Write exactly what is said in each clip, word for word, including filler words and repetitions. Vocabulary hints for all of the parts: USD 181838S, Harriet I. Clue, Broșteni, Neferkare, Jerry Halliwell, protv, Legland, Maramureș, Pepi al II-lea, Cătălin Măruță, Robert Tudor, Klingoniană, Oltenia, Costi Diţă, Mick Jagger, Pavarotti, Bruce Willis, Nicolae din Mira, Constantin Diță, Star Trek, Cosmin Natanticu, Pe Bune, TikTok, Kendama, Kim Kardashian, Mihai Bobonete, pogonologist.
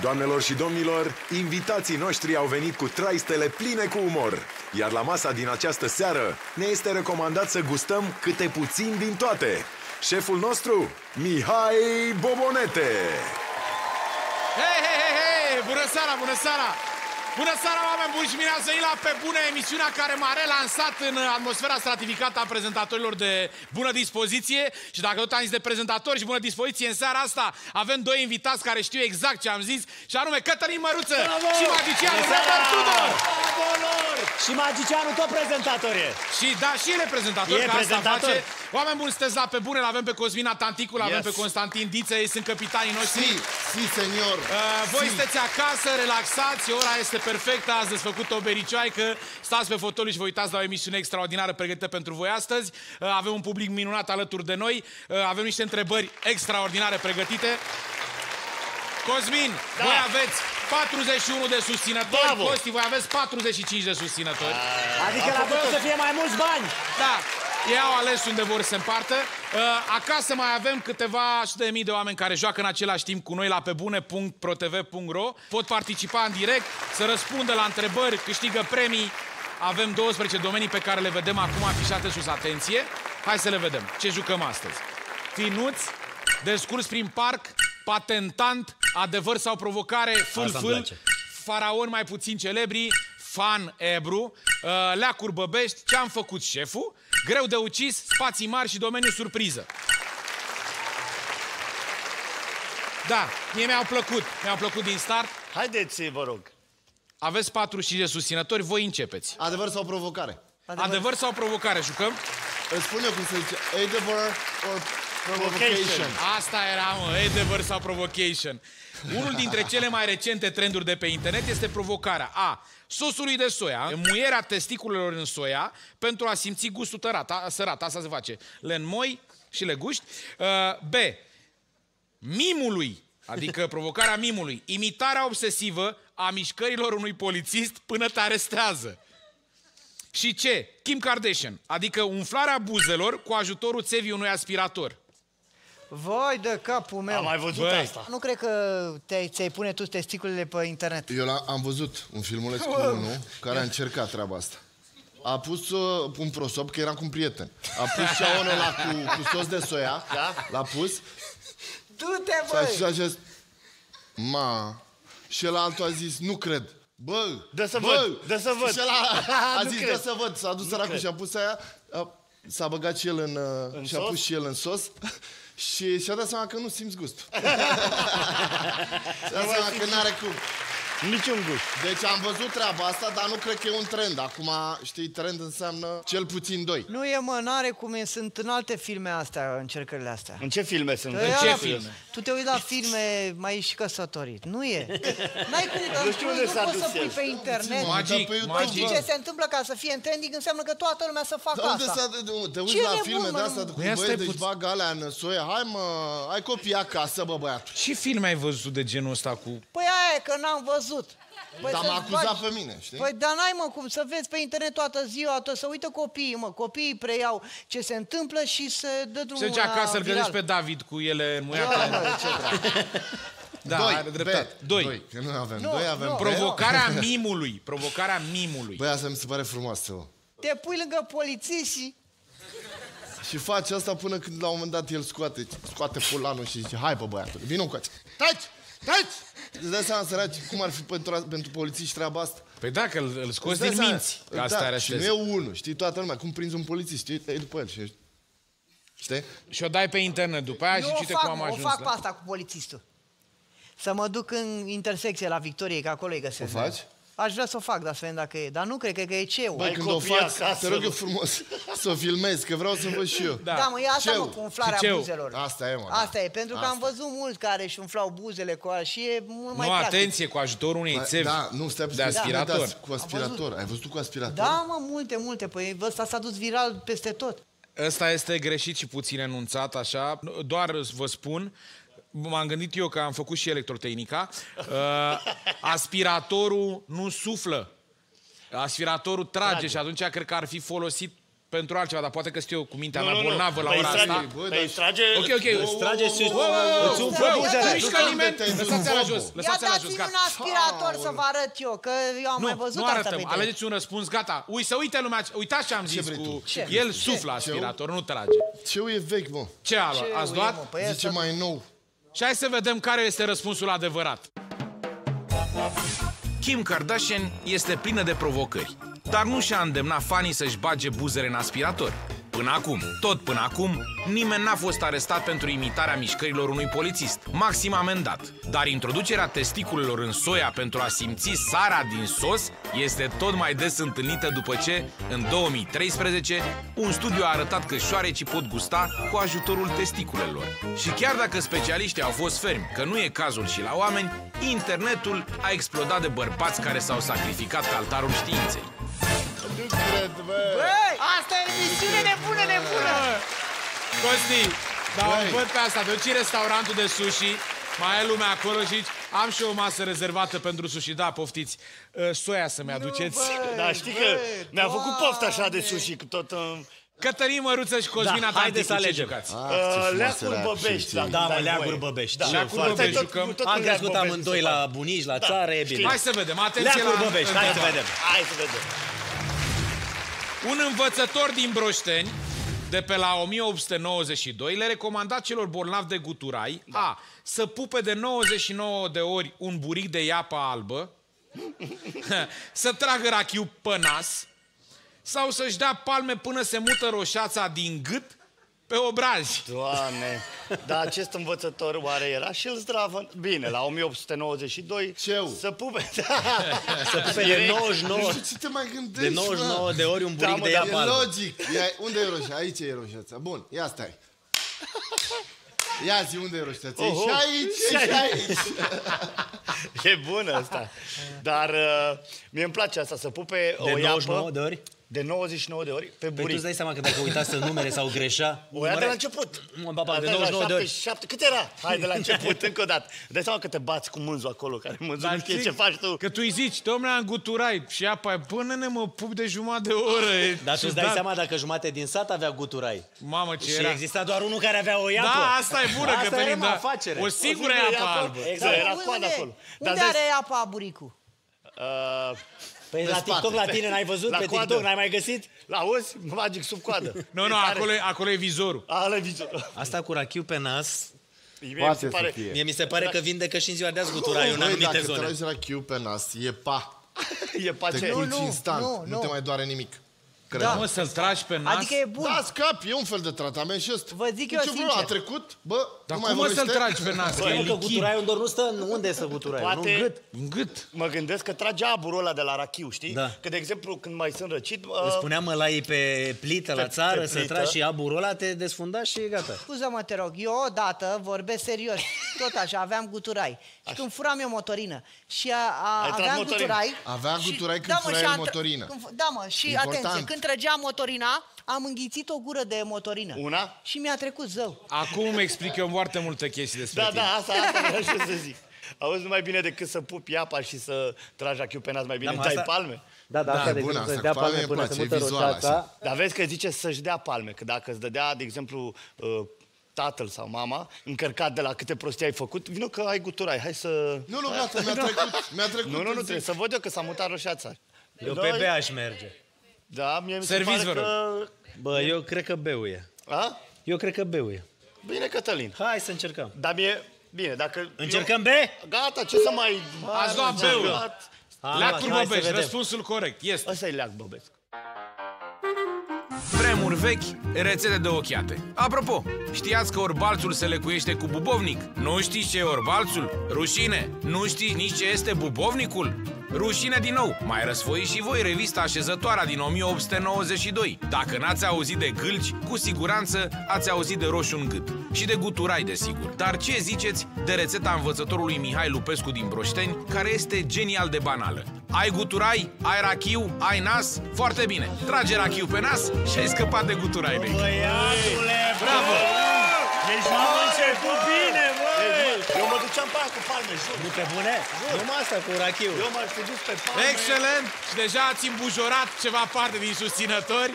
Doamnelor și domnilor, invitații noștri au venit cu traistele pline cu umor, iar la masa din această seară ne este recomandat să gustăm câte puțin din toate. Șeful nostru, Mihai Bobonete! Hei, hei, hei, hei! Bună seara, bună seara! Bună seara, oameni buni, și bine ați venit la Pe Bune, emisiunea care m-a relansat în atmosfera stratificată a prezentatorilor de bună dispoziție. Și dacă tot am zis de prezentatori și bună dispoziție, în seara asta avem doi invitați care știu exact ce am zis, și anume Cătălin Măruță Bravo! și magicianul Robert Tudor. Și magicianul tot prezentator e. Și da, și el e prezentator, e că prezentator. Asta face. Oameni buni, sunteți la Pe Bune, l-avem pe Cosmin Natanticu, l-avem yes. pe Constantin Diță, ei sunt capitanii noștri. Si, si, senior. Uh, voi si. sunteți acasă, relaxați, ora este perfectă, ați desfăcut o bericioaică, stați pe fotoliu și vă uitați la o emisiune extraordinară pregătită pentru voi astăzi. Uh, avem un public minunat alături de noi, uh, avem niște întrebări extraordinare pregătite. Cosmin, da. voi aveți patruzeci și unu de susținători, Bravo. Costi, voi aveți patruzeci și cinci de susținători. A, adică la voi să fie mai mulți bani. Da. Ei au ales unde vor să împartă. Acasă mai avem câteva sute de mii de oameni care joacă în același timp cu noi la pe bune punct pro t v punct ro. Pot participa în direct, să răspundă la întrebări, câștigă premii. Avem douăsprezece domenii pe care le vedem acum afișate sus. Atenție! Hai să le vedem. Ce jucăm astăzi? Finuț, descurs prin parc, patentant, adevăr sau provocare, fâl-fâl, faraoni mai puțin celebri, fan ebru, leacuri băbești, ce-am făcut șeful, greu de ucis, spații mari și domeniu surpriză. Da, mie mi-au plăcut, mi-au plăcut din start. Haideți, vă rog. Aveți patruzeci și cinci de susținători, voi începeți. Adevăr sau provocare? Adevăr, adevăr sau provocare, jucăm? Îți spun eu cum se zice, adevăr or provocation. Asta era, mă, adevăr sau provocation. Unul dintre cele mai recente trenduri de pe internet este provocarea. A. Sosului de soia, muierea testiculelor în soia pentru a simți gustul tărat, a, sărat, asta se face. Le înmoi și le guști. B. Mimului, adică provocarea mimului. Imitarea obsesivă a mișcărilor unui polițist până te arestează. Și C. Kim Kardashian, adică umflarea buzelor cu ajutorul țevii unui aspirator. Vai de capul meu! Am mai văzut Băi. asta. Nu cred că ți-ai pune tu testiculele pe internet. Eu la, am văzut un filmuleț cu unul care a încercat treaba asta. A pus uh, un prosop, că eram cu un prieten. A pus ceaonul ăla cu, cu sos de soia, da? L-a pus. Du-te, băi! Și a zis, ma... Și el altul a zis, nu cred. Bă, dă să bă, văd, dă să văd. Și ăla a zis, dă să văd. S-a dus săracul și a pus aia. S-a băgat și el în... în și a pus și el în sos. Și și-a dat seama că nu simți gust. Și-a dat seama că n-are cum. Niciun gust. Deci am văzut treaba asta, dar nu cred că e un trend. Acum, știi, trend înseamnă cel puțin doi. Nu e, mă, n-are cum e. Sunt în alte filme astea, încercările astea. În ce filme sunt? În ce filme? Tu te uiți la filme, mai ești și căsătorit. Nu e. N-ai cum, nu știu unde s-a dus el. Nu poți să pui pe internet. Magic, magic. Știi ce se întâmplă ca să fie în trending? Înseamnă că toată lumea să facă asta. Te uiți la filme de astea, cu băie, deci bagă alea în soia. Hai, mă, ai copii acasă, bă, băiatul. Ce filme ai văzut de genul ăsta cu... Păi aia, că n-am văzut. Păi dar m-a acuzat pe mine, știi? Păi, dar n-ai, mă, cum să vezi pe internet toată ziua, să uită copiii, mă, copiii preiau ce se întâmplă și se dă drumul la viral. Se duce acasă, îl găsești pe David cu ele muiatele. Da, are dreptate. Doi. Doi. Că nu avem. Doi avem. Provocarea mimului. Provocarea mimului. Băi, asta mi se pare frumoasă. Te pui lângă polițiști și... Și face asta până când la un moment dat el scoate, scoate fulanul și zice, hai, bă, băiatul, vino cu ați. Taci! Taci! Îți dai seama, săraci, cum ar fi pentru, pentru polițiști treaba asta? Păi da, că îl scoți din minți. Da, asta și nu e unul, știi, toată lumea. Cum prinzi un polițist, știi, te după el și... Știi? Și o dai pe internet după aia. Eu și cite cum am ajuns. Eu o fac pe asta cu polițistul. Să mă duc în intersecție la Victoriei, că acolo îi găsesc. O faci? Aș vrea să o fac, dar să vedem dacă e. Dar nu cred, cred că e ceu. Băi, când o faci, te rog eu frumos să o filmezi, că vreau să văd și eu. Da, da mă, e asta, mă, cu umflarea buzelor. Asta e, mă. Asta e, pentru asta. Că am văzut mulți care își umflau buzele cu al și e mult mai practic. Nu, atenție, cu ajutorul unei țevi da, nu, stai, de aspirator. Da, cu aspirator. Văzut. Ai văzut cu aspirator? Da, mă, multe, multe. Păi ăsta s-a dus viral peste tot. Ăsta este greșit și puțin enunțat, așa. Doar vă spun... M-am gândit eu că am făcut și electrotehnica. Uh, aspiratorul nu suflă. Aspiratorul trage, trage și atunci cred că ar fi folosit pentru altceva, dar poate că sunt eu cu mintea mea bolnavă la ora asta. Te extrage... Ok, ok. Îți trage și... Îți umflă buzele. Mișcă nimeni. Lăsați-a la jos. Ia dați-mi un aspirator să vă arăt eu, că eu am mai văzut asta pe tine. Nu arătăm. Alegeți un răspuns, gata. Ui, să uite lumea. Uitați ce am zis cu... El suflă aspirator, nu trage. Ceu e vechi, mă. Ce a luat? Ați luat? Zice mai nou. Și hai să vedem care este răspunsul adevărat. Kim Kardashian este plină de provocări, dar nu și-a îndemnat fanii să-și bage buzele în aspirator. Până acum, tot până acum, nimeni n-a fost arestat pentru imitarea mișcărilor unui polițist, maxim amendat. Dar introducerea testiculelor în soia pentru a simți sarea din sos este tot mai des întâlnită după ce, în două mii treisprezece, un studiu a arătat că șoarecii pot gusta cu ajutorul testiculelor. Și chiar dacă specialiștii au fost fermi că nu e cazul și la oameni, internetul a explodat de bărbați care s-au sacrificat pe altarul științei. Nu cred, bă. Bă, asta e emisiune nebună, nebună! Costi, dar o văd pe asta, duci în restaurantul de sushi, mai e lumea acolo și am și o masă rezervată pentru sushi, da, poftiți, soia să-mi aduceți. Da, știi că mi-a făcut poftă așa de sushi, cu tot... Cătălin Măruță și Cosmin Natanticu, să alegem. Leacuri Băbești. Da, mă, Leacuri Băbești. Leacuri Băbești jucăm. Am crescut amândoi la bunici, la țară, e bine. Hai să vedem, atenție la... Leacuri Băbești, hai să vedem. Hai să vedem. Un învățător din Broșteni, de pe la o mie opt sute nouăzeci și doi, le recomanda celor bolnavi de guturai a. să pupe de nouăzeci și nouă de ori un buric de iapă albă, să tragă rachiu pe nas, sau să-și dea palme până se mută roșața din gât pe obraj. Doamne, dar acest învățător oare era și-l zdravă? Bine, la o mie opt sute nouăzeci și doi Ceu. Să pupe... Să pupe de nouăzeci și nouă... Nu știu ce te mai gândești, de nouăzeci și nouă de ori un buric da, de iapă albă. Logic. Ia, unde e roșața? Aici e roșața. Bun, ia stai. Ia zi unde e roșața. Oh, oh. Și aici, și aici. E bună asta. Dar uh, mie îmi place asta, să pupe de o iapă... De nouăzeci și nouă de ori? De nouăzeci și nouă de ori pe buric. Păi tu îți dai seama că dacă uitați numere sau greșea... O ia de la început. De nouăzeci și nouă de ori. Cât era? Hai de la început, încă o dată. Dai seama că te bați cu mânzul acolo, care mânzul nu știe ce faci tu. Că tu îi zici, domnule, am guturai și apa e, până ne mă pup de jumătate de oră. Dar tu îți dai seama dacă jumate din sat avea guturai. Mamă, ce era. Și exista doar unul care avea o iapă. Da, asta e bună, Cătălin, da. O singură iapă albă. Exact, era coada acolo. Unde are apa buricul? Păi la TikTok la tine n-ai văzut? Pe TikTok n-ai mai găsit? L-auzi? Magic sub coadă. Nu, nu, acolo e vizorul. Asta cu rachiu pe nas... Mie mi se pare că vindecă și în ziua de azi guturaiul în anumite zone. Dacă tragi rachiu pe nas, e pa. E pa ce? Te culci instant, nu te mai doare nimic. Da, mă, să-l tragi pe nas. Adică e bun. Da, scap, e un fel de tratament și ăsta. Vă zic eu sincer. A trecut, bă, nu mai vorbește. Dar cum să-l tragi pe nas? Că e lichid. Guturaiul doar nu stă, unde să guturaiul? Nu, în gât. În gât. Mă gândesc că trage aburul ăla de la rachiu, știi? Că, de exemplu, când mai sunt răcit... Îți spuneam ălai pe plită la țară, să tragi și aburul ăla, te desfunda și gata. Scuze-mă, te rog, eu odată vorbesc serios. Tot așa, aveam guturai. Și când furam eu motorină. Și aveam guturai. Aveam guturai când furai motorină. Da, mă, și atenție. Când trăgeam motorina, am înghițit o gură de motorină. Una? Și mi-a trecut zău. Acum îmi explic eu foarte multe chestii despre da, tine. Da, da, asta, asta vreau și să zic. Auzi, nu mai bine decât să pupi apa și să tragi achiul pe nas, mai bine da, tai asta... palme? Da, da, asta, da, de exemplu, să-și dea palme până se mută roșața. Dar vezi că zice să-și dea palme, că dacă îți dădea, de exemplu, uh, tatăl sau mama, încărcat de la câte prostii ai făcut, vino că ai guturai, hai să... Nu, nu, gata, mi-a trecut, mi-a trecut. Nu, nu, nu, trebuie să văd eu că s-a mutat roșața. Eu pe B aș merge. Da, mie mi se pare că... Bă, eu cred că beuie. A? Eu cred că beuie. Bine, Cătălin. Hai să încercăm. Dar mie... Bine, dacă... Încercăm B? Gata, ce să mai... Ați luat beuie. Leacul Băbesc, răspunsul corect. Este. Ăsta e Leac Băbesc. Vremuri vechi, rețete de ochiate. Apropo, știați că orbalțul se lecuiește cu bubovnic? Nu știți ce e orbalțul? Rușine! Nu știți nici ce este bubovnicul? Rușine din nou! Mai răsfoiți și voi revista Așezătoarea din o mie opt sute nouăzeci și doi. Dacă n-ați auzit de gâlci, cu siguranță ați auzit de roșu în gât. Și de guturai, desigur. Dar ce ziceți de rețeta învățătorului Mihai Lupescu din Broșteni, care este genial de banală? Ai guturai? Ai rachiu? Ai nas? Foarte bine! Trage rachiu pe nas și ai scăpat de guturai vechi. Băiatule, bravo! Deci m-am început bine, băi! Eu mă duceam pe aia cu palme, jur. Nu pe bune? Jur. Numai asta cu rachiu. Eu m-aș fi dus pe palme. Excelent! Și deja ați îmbujorat ceva parte din susținători.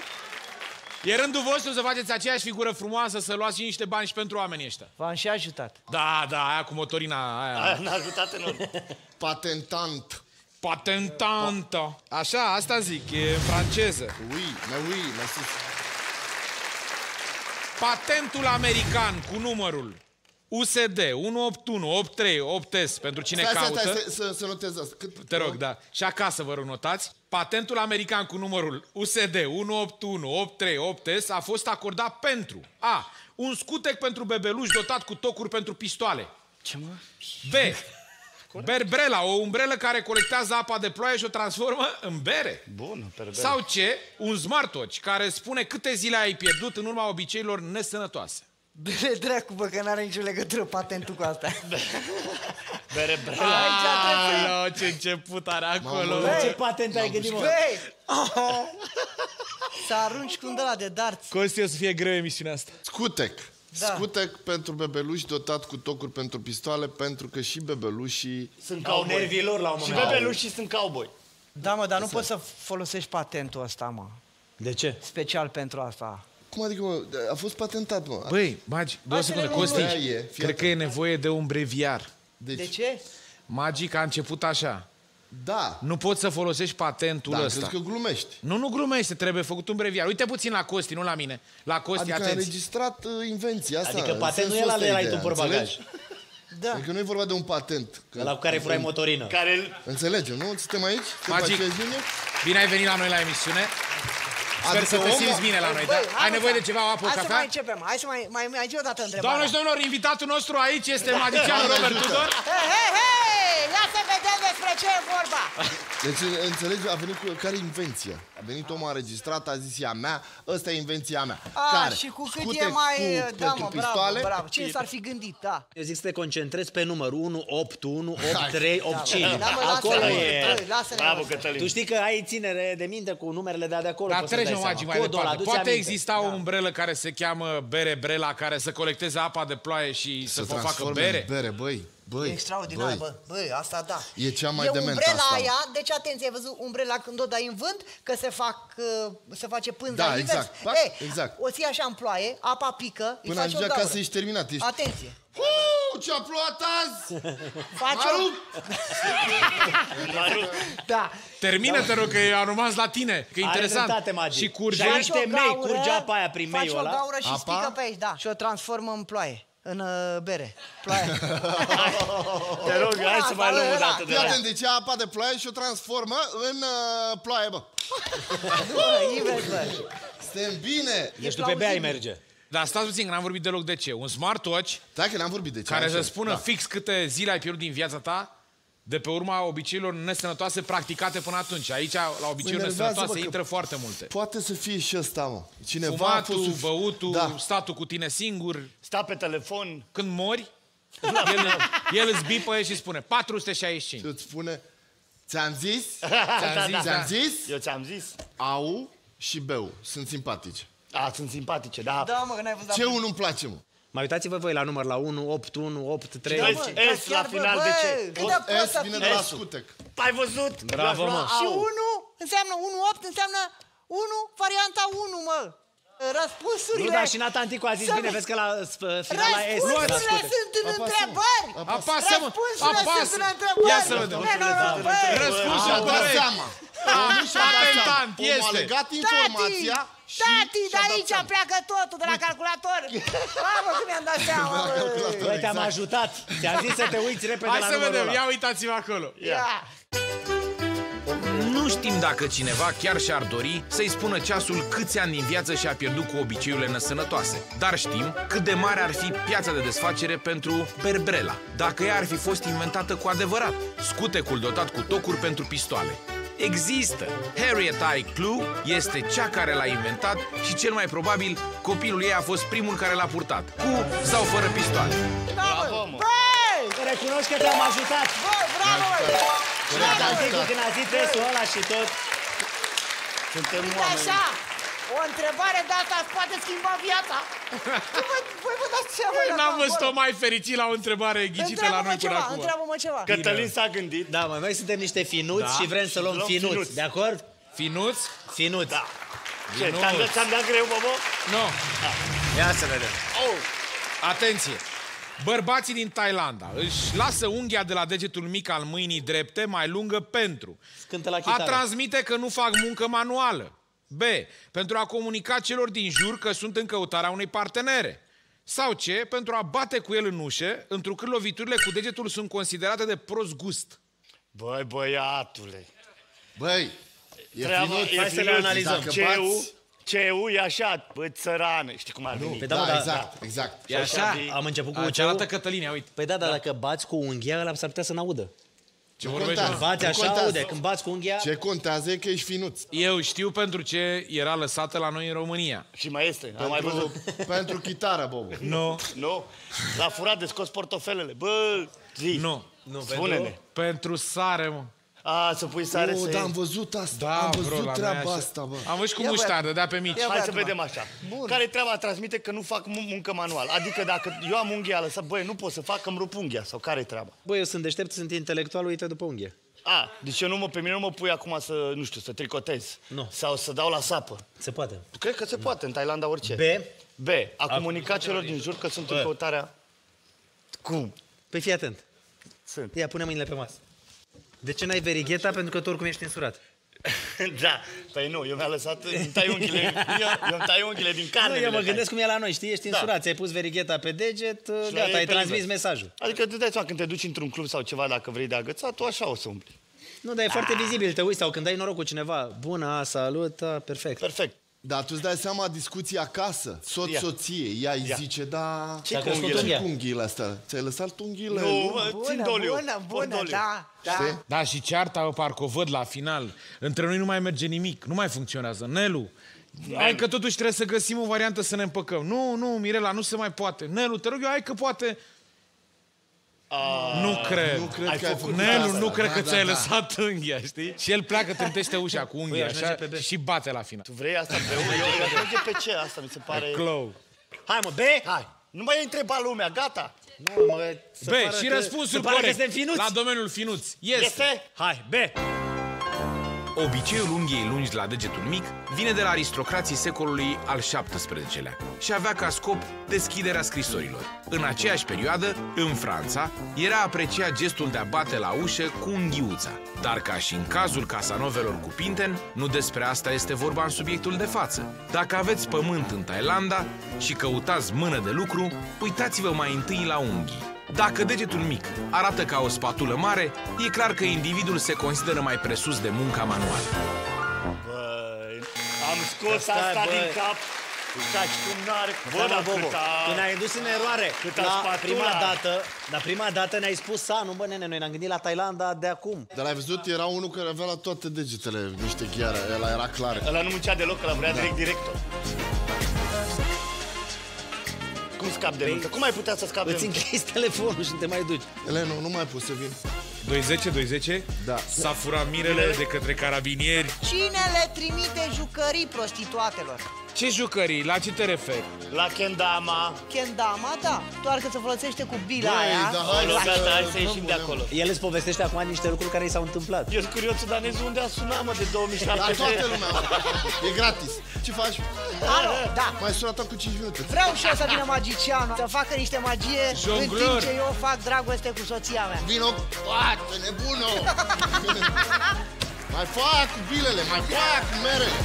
E rândul vostru să faceți aceeași figură frumoasă, să luați și niște bani și pentru oamenii ăștia. V-am și ajutat. Da, da, aia cu motorina aia. Aia n-a ajutat enorm. Patentant. Patentantă. Așa, asta zic, e în franceză. Oui, mais oui, mais si. Patentul american cu numărul U S D unu opt unu opt trei opt S pentru cine stai, caută. Stai, stai, să, să notez asta. Cât, te rog, da. Și acasă vă rog notați. Patentul american cu numărul U S D unu opt unu opt trei opt S a fost acordat pentru A. Un scutec pentru bebeluș dotat cu tocuri pentru pistoale. Ce mă? B. Berbrela, o umbrelă care colectează apa de ploaie și o transformă în bere. Bun, berbele. Sau C. Un smartwatch care spune câte zile ai pierdut în urma obiceiilor nesănătoase. Bere dracu, bă, că n-are nicio legătură patentul cu asta. Bere brela. Alo, ce început are acolo. Ce patent ai gândit, mă? Să arunci cu un ăla de darți. Costi, o să fie greu emisiunea asta. Scutec. Da. Scutec pentru bebeluși dotat cu tocuri pentru pistoale, pentru că și bebelușii... Sunt ca au nervii lor la un moment dat. Și bebelușii sunt cowboy. Da, mă, dar nu poți să folosești patentul ăsta, mă. De ce? Special pentru asta. Cum adică, mă? A fost patentat, mă. Băi, Magi, două secunde, Costi, cred că e nevoie de un breviar. Deci. De ce? Magic a început așa. Da. Nu poți să folosești patentul ăsta. Da, crezi că glumești. Nu, nu glumești, trebuie făcut un breviar. Uite puțin la Costi, nu la mine. La Costi, adică atenți. Adică a înregistrat uh, invenția asta. Adică patentul ăla le ai tu pe bagaj. Da. Adică nu e vorba de un patent. La cu care furai motorină. Care... Înțelegem, nu? Suntem aici? Magic, bine ai venit la noi la emisiune. Sper adică să te simți bine la noi, băi, da? Ai nevoie de ceva, o apă, cafea? Hai să mai începem, hai să mai, mai, mai zi o dată întrebarea. Doamne și domnilor, invitatul nostru aici este magicianul Robert Tudor. Hei, hei, hei! Ia să vedem despre ce e vorba! Deci, înțelegi, a venit cu care invenție? A venit omul, a registrat, a zis ea mea, ăsta e invenția mea. A, care? Și cu cât e mai... Cu, da, mă, bravo, bravo. Cine s-ar fi gândit, da? Eu zic să te concentrezi pe numărul unu, opt, unu, opt, trei, opt, cinci. Acolo e... Bravo, Cătălin. Tu știi că ai ținere de minte cu numerele de acolo. Mai poate exista o umbrelă care se cheamă Berebrela, care să colecteze apa de ploaie și să o facă bere? Bere, băi, băi. E extraordinar, băi. Bă, băi, asta da. E cea mai dementă umbrela asta. Aia, deci atenție, ai văzut umbrela când o dai în vânt, că se fac se face pânza. Da, exact. Ei, exact. O ții așa în ploaie, apa pică, îi faci o gaură. Până ajunge acasă ești terminat, ești... Atenție. Uuu, ce-a plouat azi! Faci-o! Da. Termină-te, rog, că a rămas la tine. Că e interesant. Și curge apa aia prin meiul ăla. Faci o gaură și spică pe aici, da. Și o transformă în ploaie. În bere. Ploaie. Te rog, hai să mai luăm o dată de aia. Deci ia apa de ploaie și o transformă în ploaie, bă. Suntem bine. Deci după bea merge. Dar stați puțin, că n-am vorbit deloc de ce. Un smartwatch care să spună fix câte zile ai pierdut din viața ta de pe urma obiceiilor nesănătoase practicate până atunci. Aici, la obiceiuri nesănătoase, intră foarte multe. Poate să fie și ăsta, mă. Fumatul, băutul, statul cu tine singur. Sta pe telefon. Când mori, el îți bipăie și spune patru sute șaizeci și cinci. Și îți spune, ți-am zis, ți-am zis, eu ți-am zis, au și beu, sunt simpatici. Da, sunt simpatice, da. Da, mă, n-ai văzut. Ce unul îmi place, mă? Mai uitați-vă voi la număr, la unu, opt, unu, opt, trei... S la final, de ce? S vine de la scutec. Ai văzut? Bravo, mă. Și unu înseamnă unu, opt înseamnă unu, varianta unu, mă. Răspunsurile... Nu, dar și Natanticu a zis bine, vezi că la final la S... Răspunsurile sunt în întrebări! Apasă, mă! Apasă! Ia să vedem! Răspunsul corect! Patentant este! Omul a legat informația... Tati, de aici pleacă totul, de la calculator. Mamă, cum mi-am dat seama. Băi, te-am ajutat. Ți-am zis să te uiți repede la numărul ăla. Hai să vedem, ia uitați-vă acolo. Nu știm dacă cineva chiar și-ar dori să-i spună ceasul câți ani din viață și-a pierdut cu obiceiurile nesănătoase. Dar știm cât de mare ar fi piața de desfacere pentru berbrela, dacă ea ar fi fost inventată cu adevărat. Scutecul dotat cu tocuri pentru pistoale. Există! Harriet I. Clue este cea care l-a inventat și cel mai probabil copilul ei a fost primul care l-a purtat. Cu sau fără pistoale. Bravo, mă! Băi! Recunoști că te-am ajutat! Bă, bravo! Bravo! Când a zis testul ăla și tot... Suntem oameni. O întrebare de asta îți poate schimba viața. Voi vă dați seama. N-am văzut-o mai fericit la o întrebare ghicită la noi până acum. Întreabă-mă ceva. Cătălin s-a gândit. Da, mă, noi suntem niște finuți și vrem să luăm finuți. De acord? Finuți? Finuți. Da. Ce, ți-am dat greu, Bobo? Nu. Ia să vedem. Atenție! Bărbații din Thailanda își lasă unghia de la degetul mic al mâinii drepte mai lungă pentru a transmite că nu fac muncă manuală. B. Pentru a comunica celor din jur că sunt în căutarea unei partenere. Sau C. Pentru a bate cu el în ușă, întrucât loviturile cu degetul sunt considerate de prost gust. Băi, băiatule! Băi! E finit, hai să le analizăm. C E U e așa, țărană, știi cum ar veni. Da, exact, exact. E așa, am început cu ce arată Cătălina, uite. Păi da, dar dacă bați cu unghia, ăla s-ar putea să n-audă. Ce vorbești? Când bați așa, aude, când bați cu unghia... Ce contează e că ești finuț. Eu știu pentru ce era lăsată la noi în România. Și mai este, am mai văzut. Pentru chitară, Bobo. Nu. Nu? L-a furat de scos portofelele. Bă, zi. Nu. Spune-ne. Pentru sare, mă. A, să pui sare să... Nu, dar am văzut asta, da, am văzut bro, treaba asta, bă. Am văzut cu muștar, dădea pe mici. Ia hai să vedem așa. Bun. Care treaba transmite că nu fac mun muncă manual? Adică dacă eu am unghia lăsat, băi, nu pot să fac, îmi rup unghia, sau care treaba? Băi, eu sunt deștept, sunt intelectual, uite după unghie. A, deci eu nu mă, pe mine nu mă pui acum să, nu știu, să tricotez. Nu. Sau să dau la sapă. Se poate. Cred că se poate, nu. În Thailanda orice. B. B. A comunicat celor din jur că sunt în căutarea... Cum? Păi fii atent. Sunt. Ia, pune mâinile pe masă. De ce n-ai verigheta? Pentru că tu oricum ești însurat. Da, păi nu, eu mi-am lăsat, îmi tai unghile, eu, eu îmi tai unghile din carne. Nu, eu mă gândesc cum e la noi, știi, ești însurat, ți-ai pus verigheta pe deget, gata, ai transmis mesajul. Adică tu dai seama, când te duci într-un club sau ceva, dacă vrei de agățat, tu așa o să umpli. Nu, dar e foarte vizibil, te uiți, sau când ai noroc cu cineva, bună, salut, perfect. Perfect. Dar tu îți dai seama discuția acasă, soț-soție, ea îi zice, da... Ce cu unghiile astea? Ți-ai lăsat unghiile? Nu, țin doliu. Bună, bună, da, da. Da, și cearta, eu parcă o văd la final. Între noi nu mai merge nimic, nu mai funcționează. Nelu, hai că totuși trebuie să găsim o variantă să ne împăcăm. Nu, nu, Mirela, nu se mai poate. Nelu, te rog eu, hai că poate... Nu cred. Nu cred că ai făcut Nelu, nu cred că ți-ai lăsat unghia, știi? Și el pleacă, trântește ușa cu unghia așa și bate la final. Tu vrei asta pe unghia? Eu merge pe ce asta, mi se pare... Clou. Hai mă, B, hai! Nu mai întreba lumea, gata! B, și răspunsul corect la domeniul finuț este... Hai, B! Obiceiul unghiei lungi la degetul mic vine de la aristocrații secolului al șaptesprezecelea și avea ca scop deschiderea scrisorilor. În aceeași perioadă, în Franța, era apreciat gestul de a bate la ușă cu unghiuța. Dar ca și în cazul casanovelor cu Pinten, nu despre asta este vorba în subiectul de față. Dacă aveți pământ în Thailanda și căutați mână de lucru, uitați-vă mai întâi la unghii. Dacă degetul mic arată ca o spatulă mare, e clar că individul se consideră mai presus de munca manuală. Băi, am scos asta din cap, uitați cum n-are... Bă, când ai indus în eroare, la prima dată, la prima dată ne-ai spus să nu, bă, nene, noi ne-am gândit la Thailanda de acum. Dar ai văzut, era unul care avea la toate degetele niște ghiare, ăla era clar. Ăla nu muncea deloc, ăla vrea direct director. Cum scapi de muncă? Cum ai putea să scapi de muncă? Îți închizi telefonul și te mai duci. Elena, nu mai pot să vin. douăzeci, douăzeci? Da. S-a furat Mirele de către carabinieri. Cine le trimite jucării prostituatelor? Ce jucării? La ce te referi? La Kendama. Kendama, da. Doar că se folosește cu bila aia. Gata, hai să ieșim de acolo. El îți povestește acum niște lucruri care i s-au întâmplat. Eu sunt curiosul, dar nezi unde a sunat, mă, de două mii șapte. La toată lumea, e gratis. Ce faci? Alo, da. Mai sunat cu cinci minute. Vreau și eu să vină magicianul, să facă niște magie în timp ce eu fac dragoste cu soția mea. Vino, bată, nebună! Mai fac cu bilele, mai fac cu merele.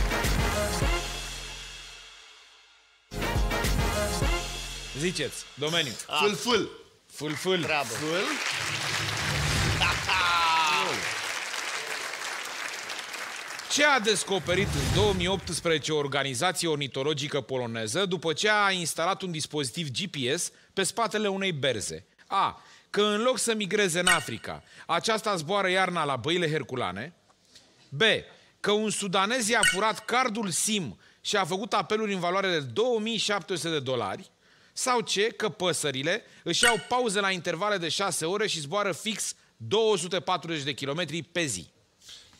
Ziceți, domeniu. Fâl-fâl. Fâl-fâl. Fâl. Ce a descoperit în două mii optsprezece o organizație ornitologică poloneză după ce a instalat un dispozitiv G P S pe spatele unei berze? A. Că în loc să migreze în Africa, aceasta zboară iarna la băile herculane. B. Că un sudanez i-a furat cardul SIM și a făcut apeluri în valoare de două mii șapte sute de dolari. Sau ce, că păsările își iau pauze la intervale de șase ore și zboară fix două sute patruzeci de kilometri pe zi.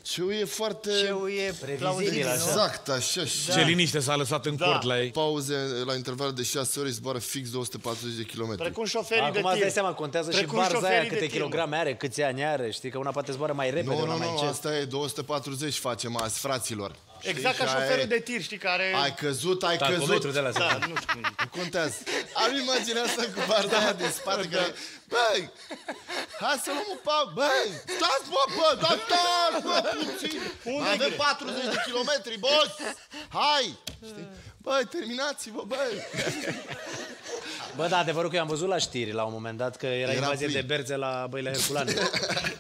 Ce e foarte... Ce e previzibil așa. Exact, așa, așa. Ce liniște s-a lăsat în cort la ei. Pauze la intervale de șase ore și zboară fix două sute patruzeci de kilometri. Precum șoferii de timp. Acum îți dai seama, contează și barza aia câte kilograme are, câți ani are, știi, că una poate zboară mai repede, una mai încet. Nu, nu, nu, asta e, două sute patruzeci facem azi, fraților. Exact ca șoferul de tir, știi, care... Ai căzut, ai căzut. Da, nu știu. Nu contează. Am imaginat asta cu barda din spate, care... Băi, hai să luăm un pauză. Băi, stați, bă, bă, stați, bă, puțin. Avem patruzeci de kilometri, boss. Hai. Băi, terminați-vă, băi. Bă, da, adevărul că eu am văzut la știri la un moment dat că era invazie de berze la Băile Herculane.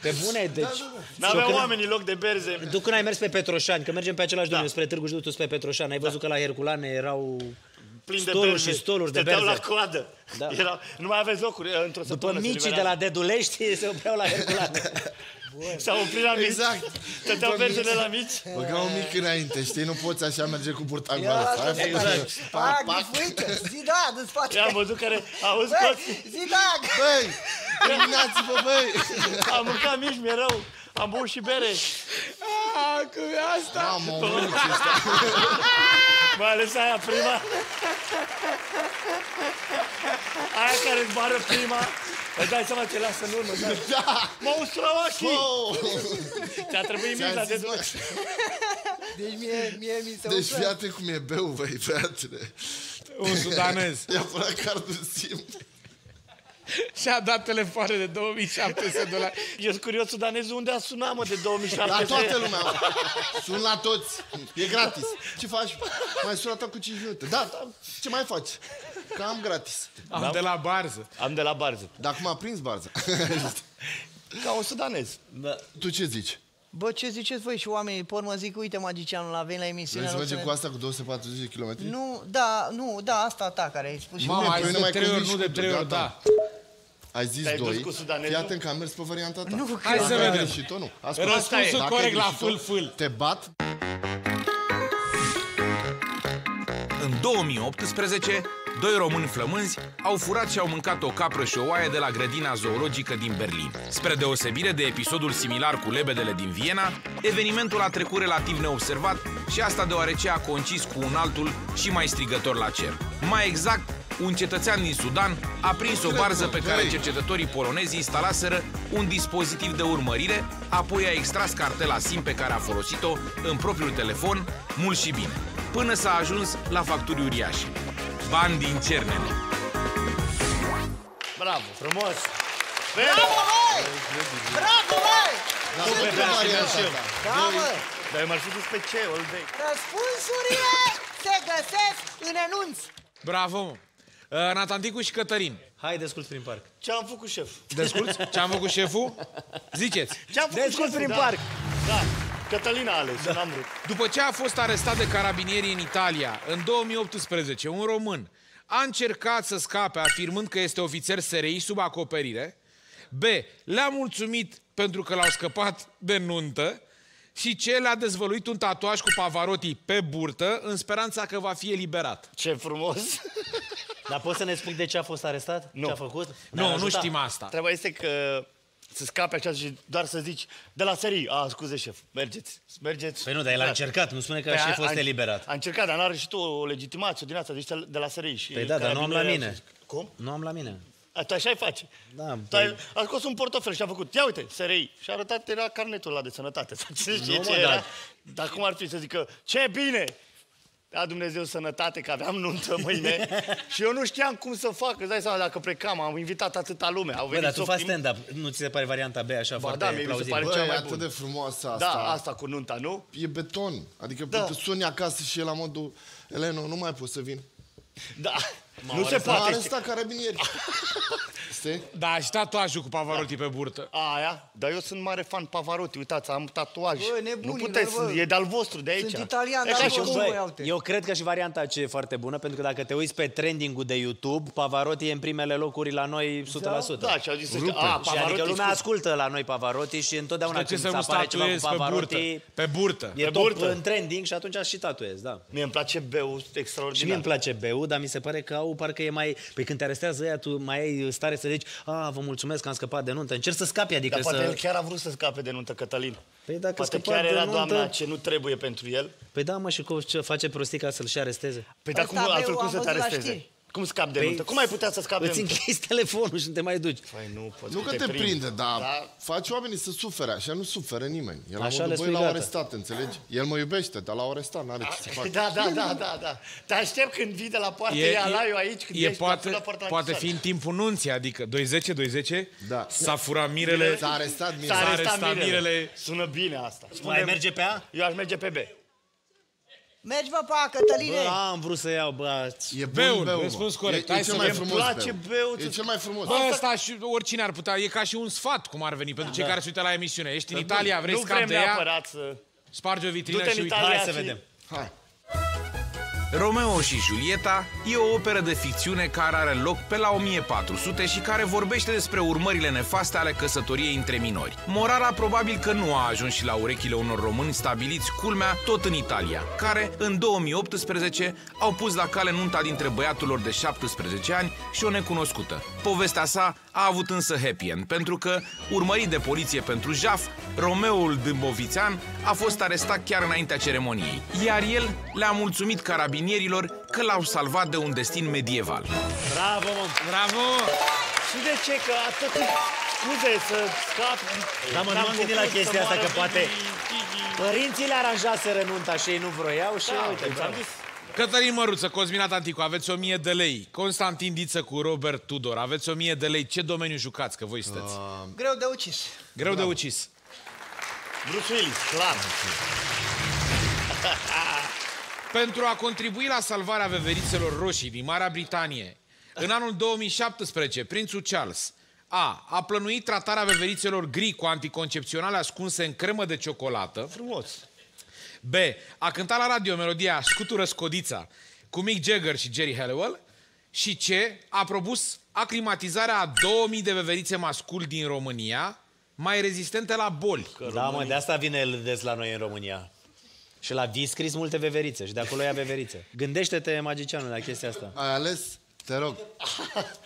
Pe bune, deci... N-aveau oamenii loc de berze. Tu când ai mers pe Petroșani, că mergem pe același drum, spre Târgu Jiu, tu spre Petroșani, ai văzut că la Herculane erau stoluri și stoluri de berze. Stăteau la coadă. Nu mai aveți locuri într-o săptămână. După micii de la Dedulești se opreau la Herculane. S-au oprit la mici. Exact. Tăteau berzele la mici. Băgau un mic înainte, știi? Nu poți așa merge cu burta goală. Pac, pac, Zidane, îți face... I-am văzut care... Auzi, toți... Zidane! Băi, terminați-vă, băi! Am urcat mici, mi-e rău. Am băut și bere. Aaa, cum e asta? Am omul ăsta. Mai ales aia prima. Aia care-ți bară prima. Îți dai seama ce lasă în urmă. M-au usurat ochii. Ți-a trebuit miza de două. Deci mie mi se usură. Deci fii atent cum e beu, băi, băiatele. Un sudanez. I-a părat cardul simplu. Și-a dat telefoane de două mii șapte sute dolari. Eu sunt curios, sudanezul, unde a sunat, mă, de două mii șapte sute? La toată lumea, mă. Sun la toți. E gratis. Ce faci? M-ai sunat cu cinci minute. Da, da. Ce mai faci? Că am gratis. Am da? de la barză. Am de la barză. Dar cum a prins barză? Ca un sudanez. Da. Tu ce zici? Bă, ce ziceți voi și oamenii? Pe urmă zic, uite, magicianul a venit la emisiune. Vrei să mergem cu asta cu două sute patruzeci de kilometri? Nu, da, nu, da, asta ta care ai spus. Mamă, ai zis de trei ori, nu de trei ori, da. Ai zis doi, fii atent că am mers pe varianta ta. Hai să vedem. Răspunsul corect la fâl-fâl. Te bat. În două mii optsprezece, doi români flămânzi au furat și au mâncat o capră și o oaie de la grădina zoologică din Berlin. Spre deosebire de episodul similar cu lebedele din Viena, evenimentul a trecut relativ neobservat și asta deoarece a concis cu un altul și mai strigător la cer. Mai exact, un cetățean din Sudan a prins o barză pe care cercetătorii polonezi instalaseră un dispozitiv de urmărire, apoi a extras cartela SIM pe care a folosit-o în propriul telefon, mult și bine, până s-a ajuns la facturi uriașe. Bani din Cernele. Bravo! Frumos! Bravo, băi! Bravo, băi! Da, mă! Dar eu m-ar fi dus pe ce, Oldei? Răspunsurile se găsesc în enunț! Bravo! Natanticu și Cătălin. Hai, desculți prin parc. Ce-am făcut, șef? Desculți? Ce-am făcut, șeful? Ziceți! Ce-am făcut, șeful? Desculți prin parc! Da! Cătălin a ales, da. N-am vrut. După ce a fost arestat de carabinierii în Italia, în două mii optsprezece, un român a încercat să scape afirmând că este ofițer S R I sub acoperire, B. le-a mulțumit pentru că l-au scăpat de nuntă și C. le-a dezvăluit un tatuaj cu Pavarotti pe burtă în speranța că va fi eliberat. Ce frumos! Dar poți să ne spui de ce a fost arestat? Nu. Ce a făcut? Nu, no, nu știm asta. Treaba este că... să scape așa și doar să zici de la serii. A, scuze, șef, mergeți, mergeți. Păi nu, dar el a încercat, nu spune că șeful a fost eliberat. A încercat, dar n-are și tu o legitimație din asta, zici de la serii. Păi da, dar nu am la mine. Cum? Nu am la mine. Tu așa-i faci. Da. A scos un portofel și a făcut, ia uite, serii. Și a arătat, era carnetul ăla de sănătate. Dar cum ar fi să zică, ce bine! Da, Dumnezeu sănătate, că aveam nuntă mâine și eu nu știam cum să fac. Îți dai seama, dacă plecam, am invitat atâta lume. Au venit. Bă, dar tu faci stand-up, nu ți se pare varianta B așa foarte plauzibil? Bă, e atât de frumoasă asta. Da, asta cu nunta, nu? E beton. Adică tu suni acasă și e la modul, Elena, nu mai pot să vin. Da, nu se poate. M-a arestat carabinieri. Da, și tatuajul cu Pavarotti pe burtă. Aia? Dar eu sunt mare fan Pavarotti, uitați, am tatuaj. Nu puteți, e de-al vostru, de aici. Sunt italian, dar eu cred că și varianta aceea e foarte bună, pentru că dacă te uiți pe trending-ul de YouTube, Pavarotti e în primele locuri la noi o sută la sută. Da, și au zis ăștia. Și adică lumea ascultă la noi Pavarotti și întotdeauna când se apare ceva cu Pavarotti pe burtă, e top în trending și atunci și tatuez, da. Mie îmi place B-ul extraordinar. Și mie îmi place B-ul, dar mi se pare că au, parcă e mai... Păi când te arestează ea, tu mai ai stare să zici, a, vă mulțumesc că am scăpat de nuntă. Încerc să scapi, adică să... Dar poate el chiar a vrut să scape de nuntă, Cătălin. Păi dacă scăpat de nuntă... Poate chiar era doamna ce nu trebuie pentru el. Păi da, mă, și face prostii ca să-l și aresteze. Păi da, altfel cum să te aresteze? Cum scapi de nuntă? Cum ai putea să scapi de nuntă? Îți închizi telefonul și nu te mai duci. Păi nu, poți nu că, că te prinde, prinde dar da? Faci oamenii să sufere, așa nu suferă nimeni. El așa la modul, l-au arestat, înțelegi? El mă iubește, dar l-au arestat, n-are ce să facă. Da, da, da, da, da. Te aștept când vii de la poartă, e, ia laiu aici, când e, ești poate, la poartă la poate fi în timpul nunții, adică douăzeci, douăzeci, da. S-a furat mirele. S-a arestat mirele. S-a arestat mirele. Sună bine asta. Mai merge pe A? Eu aș merge pe B. Mergi, bă, pa, Cătăline! Bă, am vrut să iau, bă. E bun beu, răspuns corect. E, e cel mai frumos place beu. E cel mai frumos. Bă, ăsta și oricine ar putea, e ca și un sfat cum ar veni, pentru cei care se uită la emisiune. Ești în Italia, vrei scap de ea, spargi o vitrină și uite. Hai să vedem. Hai. Romeo și Julieta e o operă de ficțiune care are loc pe la o mie patru sute și care vorbește despre urmările nefaste ale căsătoriei între minori. Morala probabil că nu a ajuns și la urechile unor români stabiliți, culmea, tot în Italia, care, în două mii optsprezece, au pus la cale nunta dintre băiatul lor de șaptesprezece ani și o necunoscută. Povestea sa a avut însă happy end, pentru că, urmărit de poliție pentru jaf, Romeoul Dâmbovițean a fost arestat chiar înaintea ceremoniei, iar el le-a mulțumit carabinierilor că l-au salvat de un destin medieval. Bravo, bravo! Și de ce? Că atât... Scuze, să scap... Dar mă, nu am gândit la chestia asta, că poate... Părinții le aranjaseră nunta și ei nu vroiau și... Cătălin Măruță, Cosmin Natanticu, aveți o mie de lei. Constantin Diță cu Robert Tudor, aveți o mie de lei. Ce domeniu jucați, că voi sunteți? Greu de ucis. Greu de ucis. Bruce Willis, clar. Pentru a contribui la salvarea veverițelor roșii din Marea Britanie, în anul două mii șaptesprezece, prințul Charles A. a plănuit tratarea veverițelor gri cu anticoncepționale ascunse în cremă de ciocolată. Frumos! B. a cântat la radio melodia Scutură Scodița cu Mick Jagger și Jerry Halliwell. Și C. a propus aclimatizarea a două mii de veverițe masculi din România, mai rezistente la boli. Că da, mă, de asta vine el des la noi în România. Și la Viscris multe veverițe și de acolo ia veverițe. Gândește-te, magicianul, la chestia asta. Ai ales? Te rog.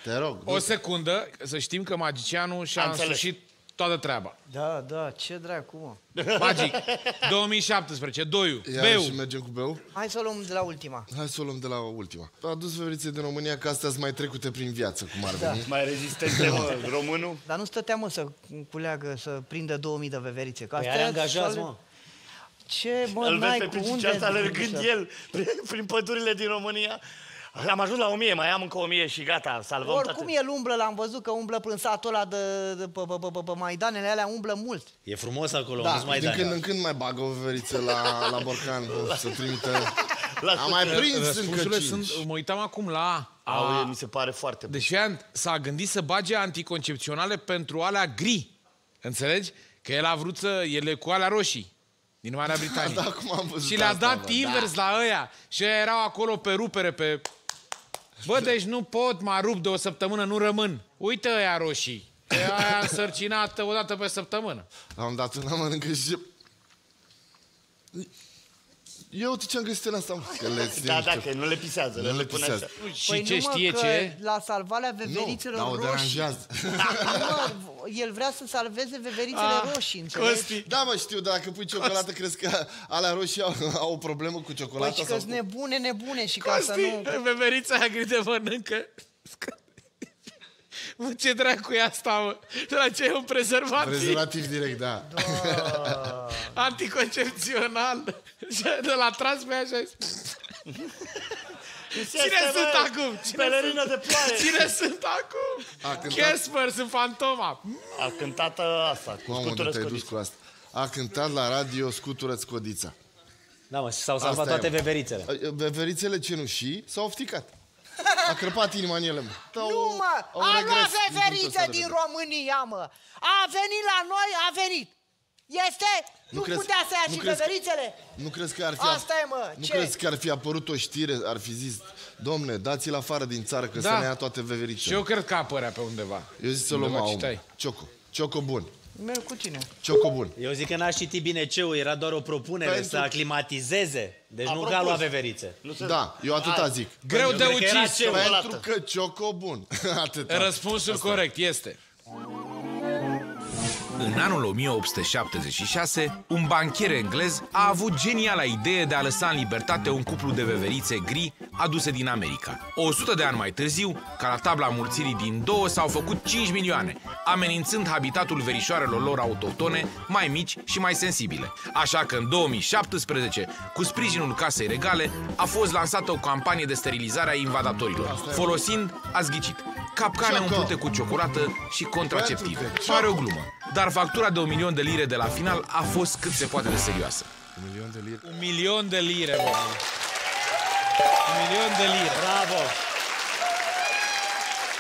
Te rog. O secundă, să știm că magicianul și-a însușit toată treaba. Da, da, ce dracu, mă. Magic, două mii șaptesprezece, Doiu, Beu. Și mergem cu Beu. Hai să o luăm de la ultima. Hai să o luăm de la ultima. A dus veverițe din România, că astea-s mai trecute prin viață, cum ar veni. Mai rezistente, mă, românul. Dar nu stătea, mă, să culeagă, să prindă două mii de veverițe. Păi ai angajat, mă. Ce, bă, îl vezi pe principii asta alergând el prin, prin pădurile din România. Am ajuns la o mie, mai am încă o mie și gata, salvăm. Oricum el umblă, l-am văzut că umblă prin satul ăla de, de, de, de, de, de maidanele alea, umblă mult. E frumos acolo, da. Nu-s maidan. Din când în când mai bagă o veveriță la, la borcan, să trimită... Am mai prins încă cinci. Mă uitam acum la... Aole, mi se pare foarte bun. Deci s-a gândit să bage anticoncepționale pentru alea gri, înțelegi? Că el a vrut să... ele cu alea roșii. Din Marea Britanie. Da, da, cum am văzut. Și le-a dat invers, da, la ăia. Și ăia erau acolo pe rupere, pe... Bă, deci nu pot, mă rup de o săptămână, nu rămân. Uite ăia roșii. Că aia însărcinată o dată pe săptămână. Am dat una, mănâncă și... Eu uite ce-am găsit în asta, mă. Da, da, că nu le pisează. Nu le pisează. Și ce știe ce? La salvarea veverițelor roșii. Nu, dar o deranjează. El vrea să salveze veverițele roșii, înțelegi? Da, mă, știu, dacă pui ciocolată, crezi că alea roșii au o problemă cu ciocolata? Păi și că-s nebune, nebune și ca să nu... Veverița agri de mănâncă... Mă, ce dracu' e asta, mă? De la ce e un prezervativ? Prezervativ direct, da. Anticoncepțional. De la tras pe așa... Cine sunt acum? Pelerină de ploaie. Cine sunt acum? Casper, sunt fantoma. A cântat asta. Mamă, nu te-ai dus cu asta. A cântat la radio Scutură Scodița. Da, mă, s-au salvat toate veverițele. Veverițele cenușii s-au ofticat. A crăpat inima în ele, mă. Nu, mă! A luat veverițe din România, mă! A venit la noi, a venit! Este? Nu, nu crezi, putea să ia și veverițele? Nu crezi că ar fi... Asta e, mă! Nu crezi că ar fi apărut o știre, ar fi zis... Domne, dați-l afară din țară, că da, să ne ia toate veverițele. Și eu cred că apărea pe undeva. Eu zic să luăm om. Cioco. Cioco bun. Merg cu tine. Cioco bun. Eu zic că n-a citit bine ce-ul, era doar o propunere. Pentru... să aclimatizeze. Deci nu ca lua veverițe. Se... Da, eu atâta a, zic. Greu eu de ucis. Pentru că cioco bun. Atâta. Răspunsul asta corect este... În anul o mie opt sute șaptezeci și șase, un bancher englez a avut geniala idee de a lăsa în libertate un cuplu de veverițe gri aduse din America. O sută de ani mai târziu, ca la tabla mulțirii din două, s-au făcut cinci milioane, amenințând habitatul verișoarelor lor autohtone, mai mici și mai sensibile. Așa că în două mii șaptesprezece, cu sprijinul Casei Regale, a fost lansată o campanie de sterilizare a invadatorilor, folosind, ați ghicit, capcane umplute cu ciocolată și contraceptive. Pare o glumă, dar factura de un milion de lire de la final a fost cât se poate de serioasă. Un milion de lire. Un milion de lire, bă. Un milion de lire. Bravo!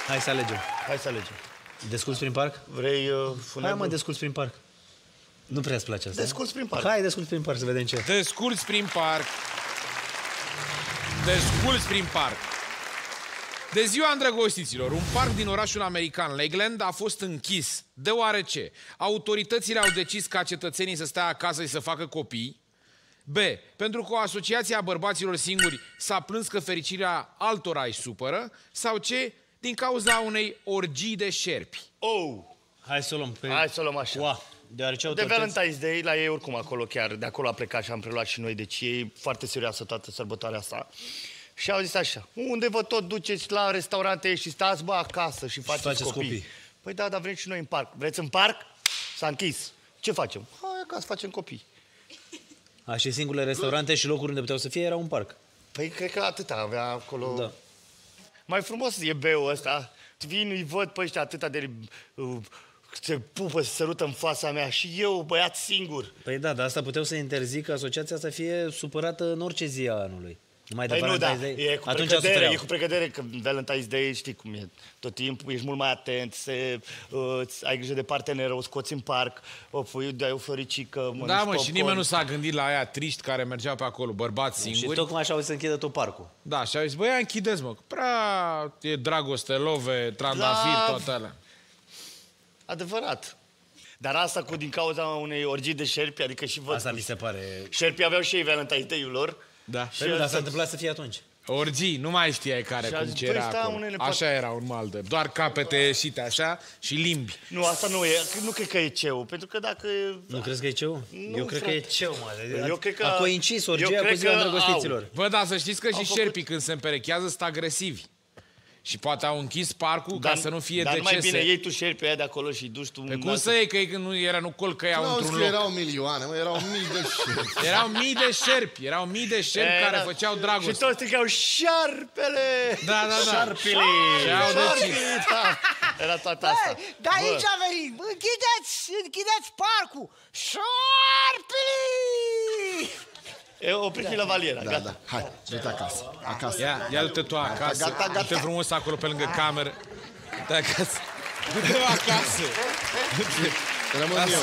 Hai să alegem. Hai să alegem. Desculți prin parc? Vrei uh, funebru? Hai, mă, desculți prin parc. Nu prea îți place asta. Desculți prin parc. Hai, desculți prin parc să vedem ce. Desculți prin parc. Desculți prin parc. De ziua îndrăgostiților, un parc din orașul american Legland a fost închis, deoarece autoritățile au decis ca cetățenii să stea acasă și să facă copii, B, pentru că o asociație a bărbaților singuri s-a plâns că fericirea altora îi supără, sau C, din cauza unei orgii de șerpi. Oh! Hai să o luăm pe... Hai să o luăm așa. Wow. Deoarece autorități... De Valentine's Day, la ei oricum acolo chiar, de acolo a plecat și am preluat și noi, deci e foarte serioasă toată sărbătoarea asta. Și au zis așa, unde vă tot duceți la restaurante și stați, bă, acasă și faceți, și faceți copii. copii. Păi da, dar vrem și noi în parc. Vreți în parc? S-a închis. Ce facem? Hai acasă, facem copii. A, și singurele restaurante și locuri unde puteau să fie erau un parc. Păi cred că atâta avea acolo. Da. Mai frumos e beul ăsta. Vin, îi văd pe ăștia atâta de... Uh, se pupă, se sărută în fața mea și eu, băiat singur. Păi da, dar asta puteau să interzică asociația să fie supărată în orice zi a anului. Mai păi nu, da, e cu, precădere, e cu precădere că Valentine's Day, știi cum e, tot timpul ești mult mai atent, se, uh, ai grijă de parteneră, o scoți în parc, o pui, dai o floricică, mănânci. Da, mă, și nimeni nu s-a gândit la aia triști care mergea pe acolo, bărbați singuri. Și tocmai așa au zis să închidă tot parcul. Da, și au zis, băi, ia închideți, mă, prea e dragoste, love, trandafiri, da, toate alea. Adevărat. Dar asta cu din cauza unei orgii de șerpi, adică și văd. Asta mi se pare... Șerpii aveau și ei Valentine's Day-ul lor. Da. Păi nu, dar s-a întâmplat să fie atunci. Orgii, nu mai știai care cum ce era acolo. Așa era un mal de, doar capete ieșite așa și limbi. Nu, asta nu e, nu cred că e ceu, pentru că dacă... Nu crezi că e ceu? Eu cred că e ceu, mă. A coincis orgia cu ziua îndrăgostiților. Bă, da, să știți că și șerpii când se împerechează sunt agresivi. Și poate au închis parcul ca să nu fie decese. Dar mai bine iei tu șerpii aia de acolo și duci tu... Pe cum să iei, că ei nu era, nu col, că iau într-un loc. Erau milioane, erau mii de șerpi. Erau mii de șerpi, erau mii de șerpi care făceau dragoste. Și toți strigau, șarpele! Da, da, da. Șarpele! Șarpele, da. Era toată asta. Da, aici a venit, închideți, închideți parcul! Șarpele! Opriți-i la valiera, da, gata. Da. Hai, du-te acasă, acasă. Ia, ia du-te tu acasă, du-te frumos acolo pe lângă cameră. Du-te acasă. Du-te acasă. Rămân eu.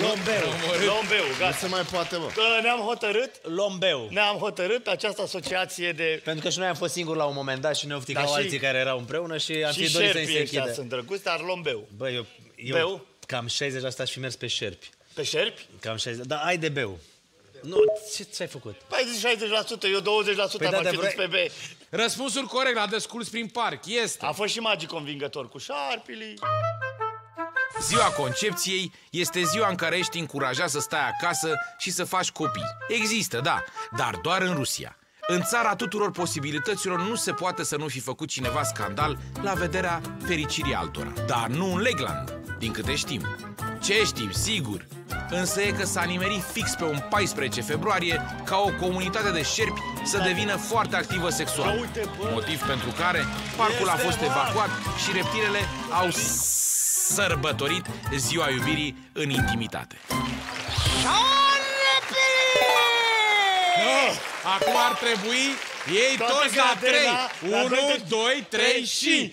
Lombeu, Lombeu, gata. Nu se mai poate, mă. Ne-am hotărât. Lombeu. Ne-am hotărât pe această asociație de... Pentru că și noi am fost singuri la un moment dat și ne ofticau alții care erau împreună și am fi dorit să-i se închide. Și sunt drăguți, dar Lombeu. Bă, eu cam șaizeci la sută aș fi mers pe șerpi. Pe șerpi? Cam șaizeci la sută, dar ai de beu. Nu, ce ți-ai făcut? Păi zici șaizeci la sută, eu douăzeci la sută păi am acținut pe B. Răspunsul corect la descurs prin parc este... A fost și magic convingător cu șarpili. Ziua concepției este ziua în care ești încurajat să stai acasă și să faci copii. Există, da, dar doar în Rusia. În țara tuturor posibilităților nu se poate să nu fi făcut cineva scandal la vederea fericirii altora. Dar nu în Legland, din câte știm. Ce știm, sigur! Însă e că s-a nimerit fix pe un paisprezece februarie ca o comunitate de șerpi să devină foarte activă sexual. Motiv pentru care parcul a fost evacuat și reptilele au sărbătorit ziua iubirii în intimitate. Acum ar trebui ei toți la trei. unu, doi, trei și...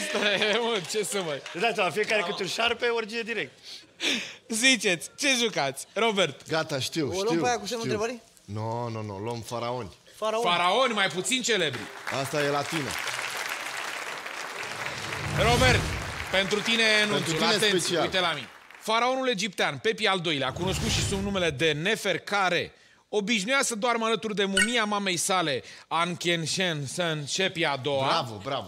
Asta e, mă, ce să mai... Dați seama, fiecare câte un șarpe, orgie direct. Ziceți, ce jucați? Robert. Gata, știu, știu. O luăm pe aia cu semnul întrebării? Nu, nu, nu, luăm faraoni. Faraoni. Faraoni, mai puțin celebri. Asta e la tine. Robert, pentru tine enunțul, atenție, uite la mine. Faraonul egiptean, Pepi al doilea, cunoscut și sub numele de Neferkare, obișnuia să doarmă alături de mumia mamei sale, Ankenshenshenshepii a doua. Bravo, bravo.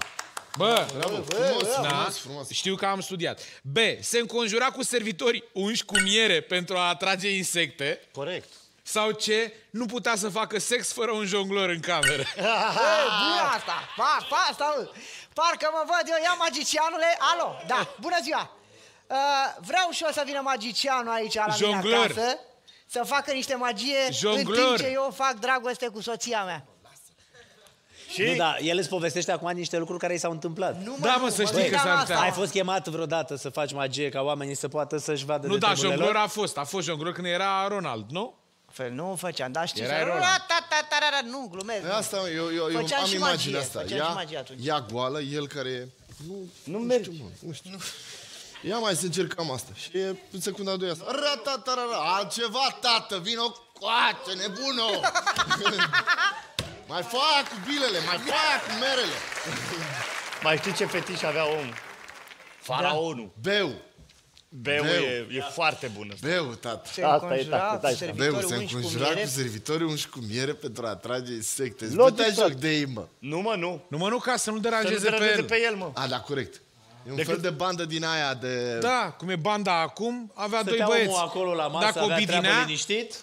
Bă, bravo, bă, frumos, da, frumos, frumos. Știu că am studiat. B, se înconjura cu servitorii unși cu miere pentru a atrage insecte. Corect. Sau ce? Nu putea să facă sex fără un jonglor în cameră. Bună asta! Pa, pa, asta, mă. Parcă mă văd eu, ia magicianule, alo, da, bună ziua! Uh, vreau și eu să vină magicianul aici la mine acasă, să facă niște magie jonglor. În timp ce eu fac dragoste cu soția mea. Și? Nu, da, el îți povestește acum niște lucruri care i s-au întâmplat. Nu, mă, da, mă, să știi că s-a întâmplat. Ai fost chemat vreodată să faci magie ca oamenii să poată să-și vadă de treburile lor? Nu, da, jonglor a fost, a fost jonglor când era Ronald, nu? Nu făceam, dar știi, nu, glumesc. Asta, eu, eu, eu am imaginea asta. Ea, ea goală, el care... Nu, nu, nu merge. Știu, nu știu. Nu. Ia mai să încercam asta. Și în secunda a doua asta. Ratatarara, altceva, tată, vino coace, nebună! Mai fac cu bilele, mai fac cu merele. Mai știi ce fetiș avea omul? Faraonul. Beu. Beu, Beu. E, e foarte bună. Beu, tată. Se înconjura cu servitorii unși cu miere pentru a atrage insecte. Nu te joc de ei, mă. Nu, mă, nu. Nu, mă, nu, ca să nu deranjeze pe, pe, pe el, mă. A, da, corect. E un de fel cât... de bandă din aia de... Da, cum e banda acum, avea doi băieți. Acolo la masă, dacă avea treabă liniștit.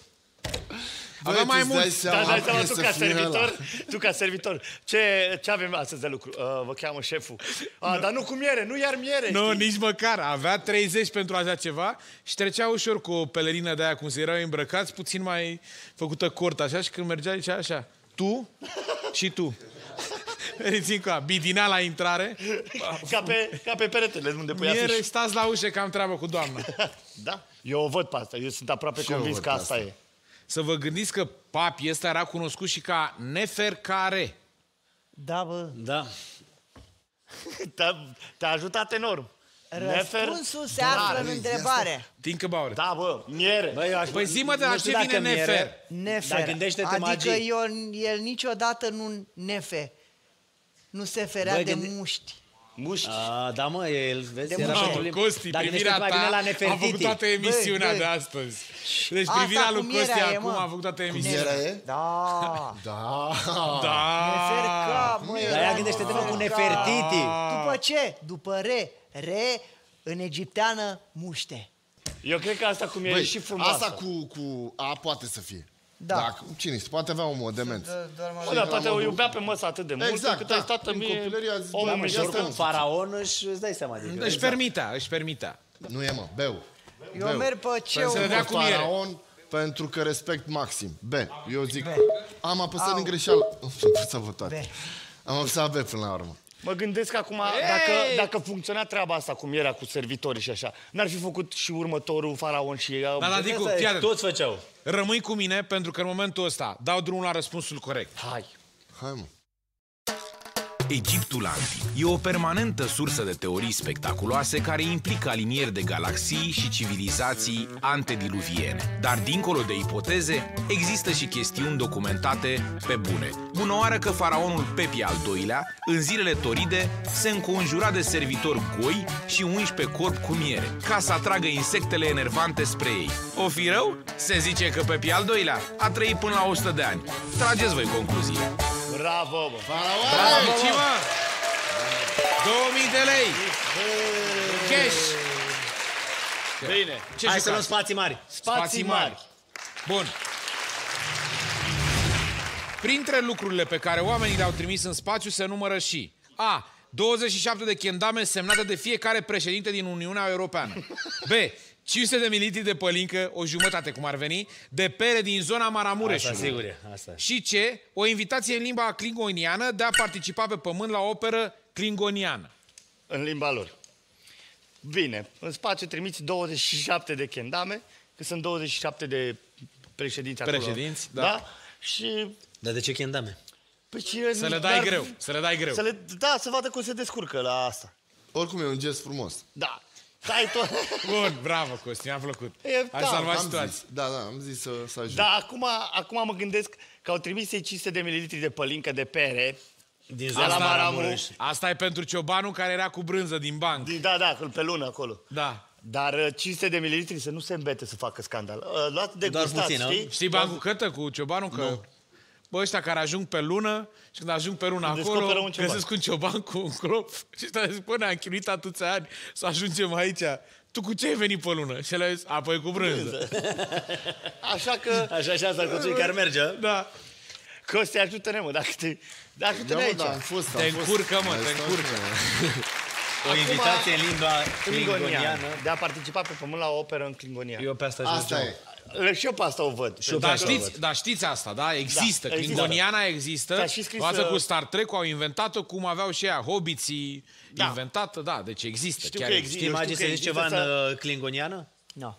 Băi, avea mai mult. Dar dai seama, tu ca servitor, tu ca servitor, ce, ce avem astăzi de lucru? Uh, vă cheamă șeful. Ah, no. Dar nu cu miere, nu iar miere. Nu, no, nici măcar. Avea treizeci pentru așa ceva și trecea ușor cu o pelerină de aia, cum se erau îmbrăcați, puțin mai făcută cort așa și când mergea, zicea așa, tu și tu. Meriți cu a bidina la intrare. Ca pe, ca pe peretele unde pui miere, afiș. Stați la ușă că am treabă cu doamna. Da, eu o văd pe asta. Eu sunt aproape și convins că asta, asta e. Să vă gândiți că papii ăsta era cunoscut și ca Neferkare. Da, bă. Da. Te-a ajutat enorm. Răspunsul se află în întrebare. Tincă Bauer. Da, bă, miere. Păi zi-mă de la ce vine nefer. Nefer. Adică el niciodată nu nefe. Nu se ferea de muști. Muști. A, da, mă, el, vezi, era pentru... Costi, privirea ta a făcut toată emisiunea de astăzi. Deci privirea lui Costi acum a făcut toată emisiunea. Da. Da. Da. Neferca, mă. Dar ea gândește-te, mă, cu Nefertiti. După ce? După re. Re, în egipteană, muște. Eu cred că asta cum e și frumoasă. Asta cu A poate să fie. Da. Cine știe? Poate avea omul demenț. Da, poate o iubea pe măsă atât de mult cât a stat în copilărie. Omul mijlocul un faraon își îți dai seama. Își permita, își permita. Nu e, mă, Beu. Eu merg pe ceu. Faraon pentru că respect maxim. B. Eu zic, am apăsat din greșeală. Am apăsat B până la urmă. Mă gândesc acum, dacă, dacă funcționa treaba asta, cum era cu servitorii și așa, n-ar fi făcut și următorul faraon și... Dar, Nadicu, toți făceau. Rămâi cu mine, pentru că în momentul ăsta dau drumul la răspunsul corect. Hai. Hai, mă. Egiptul antic e o permanentă sursă de teorii spectaculoase care implică alinieri de galaxii și civilizații antediluviene. Dar dincolo de ipoteze, există și chestiuni documentate pe bune. Bunăoară că faraonul Pepi al doilea, în zilele toride, se înconjura de servitori goi și unși pe corp cu miere, ca să atragă insectele enervante spre ei. O fi rău? Se zice că Pepi al doilea a trăit până la o sută de ani. Trageți voi concluziile. Bravo, bă! Bravo, bă! două mii de lei! Cash! Bine! Hai să luăm spații mari! Spații mari! Bun! Printre lucrurile pe care oamenii le-au trimis în spațiu se numără și A. douăzeci și șapte de kendame semnate de fiecare președinte din Uniunea Europeană. B. cinci sute de mililitri de pălincă, o jumătate cum ar veni, de pere din zona Maramureșului. Asta, sigur e, asta. Și ce? O invitație în limba klingoniană de a participa pe pământ la operă klingoniană. În limba lor. Bine, în spațiu trimiți douăzeci și șapte de kendame, că sunt douăzeci și șapte de președinți acolo. Președinți, da. Da? Și... Dar de ce kendame? Păi ce, să le dai dar... greu, să le dai greu. Să le... Da, să vadă cum se descurcă la asta. Oricum e un gest frumos. Da. Bun, bravo, Costin, mi-a plăcut. Ai salvat situații. Da, da, am zis să ajung. Da, acum, acum mă gândesc că au trimis cinci sute de mililitri de pălincă de pere din zona Maramureș. Asta e pentru ciobanul care era cu brânză din banc. Da, da, pe lună acolo. Da. Dar cinci sute de mililitri să nu se îmbete să facă scandal. Luați de gustat, știi? Știi bancul cătă cu ciobanul că... Bă, ăștia care ajung pe lună și când ajung pe lună acolo, găsesc un cioban cu un crop și ăsta spune, am chinuit atâția ani să ajungem aici. tu cu ce ai venit pe lună? Și el a zis, apoi cu brânză. Așa că... Așa și asta cu cei care merge. Da. Costi, ajută-ne, mă, dacă te... Dacă te aici. Te încurcă, mă, te încurcă. O invitație în limba klingoniană de a participa pe pământ la o operă în Klingonia. Eu pe asta asta e. Și eu pe asta o văd. Dar știți, da, știți asta, da? Există. Da, Klingoniana există. Da. există. Față cu Star Trek au inventat-o, cum aveau și ea hobiții da. inventată. Da, deci există. Știu chiar că există. Știi, Magi, să zici ceva în a... klingoniană? Nu. No.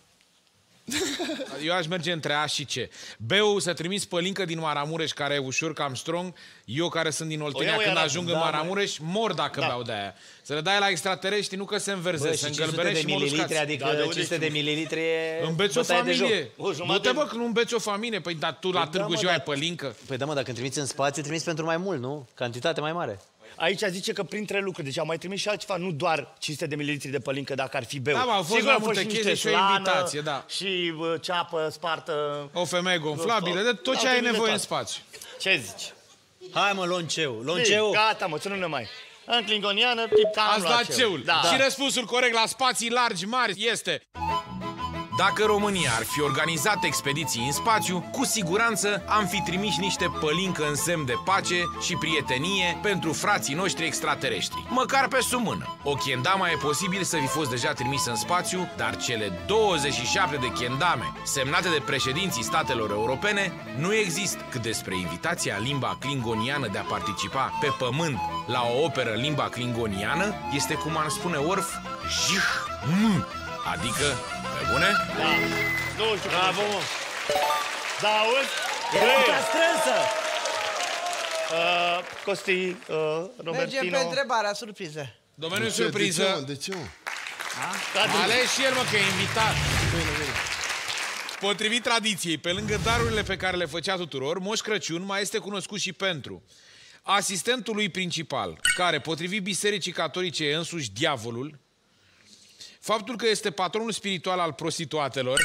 Eu aș merge între A și C. B-ul să trimis pe Lincă din Maramureș, care e ușor cam strong. Eu care sunt din Oltenia, când era, ajung da, în Maramureș, mor dacă da. beau de aia. Să le dai la extraterestri, nu că se înverzeze, se îngălberește și mă lușcați. Adică da, de cinci sute de mililitri e... Îmbeți o familie. Du-te, bă, că nu îmbeți o familie. Păi, dar tu păi la da, Târgu Jiu ai pe Lincă. Păi da, mă, dacă îmi trimiți în spațiu, trimiți pentru mai mult, nu? Cantitate mai mare. Aici zice că printre lucruri, deci am mai trimis și altceva, nu doar cinci sute de mililitri de pălincă dacă ar fi beu. Da, au fost mai multe chestii și o invitație, da. Și uh, ceapă spartă... O femeie gonflabilă, de tot ce ai nevoie în spațiu. Ce zici? Hai, mă, lonceu, lonceu. Gata, mă, ținu-ne mai. În klingoniană, tip ca am luat ceul. Da. Da. Și răspunsul corect la spații largi, mari, este... Dacă România ar fi organizat expediții în spațiu, cu siguranță am fi trimis niște pălincă în semn de pace și prietenie pentru frații noștri extraterestri. Măcar pe sumână. O kendama e posibil să fi fost deja trimisă în spațiu, dar cele douăzeci și șapte de kendame semnate de președinții statelor europene nu există. Cât despre invitația în limba klingoniană de a participa pe pământ la o operă în limba klingoniană, este, cum ar spune orf, jih-m. Adică, pe bune? Da. Nu știu. Bravo, mă. Da, auzi? Era strânsă. Uh, Costi, uh, Robertino... Mergem pe întrebarea surpriză. Domeniul surpriză. De ce, mă? De ce, mă? Mă ales și el, mă, că e invitat. Bine, bine. Potrivit tradiției, pe lângă darurile pe care le făcea tuturor, Moș Crăciun mai este cunoscut și pentru... asistentul lui principal, care, potrivit Bisericii Catolice, e însuși diavolul, faptul că este patronul spiritual al prostituatelor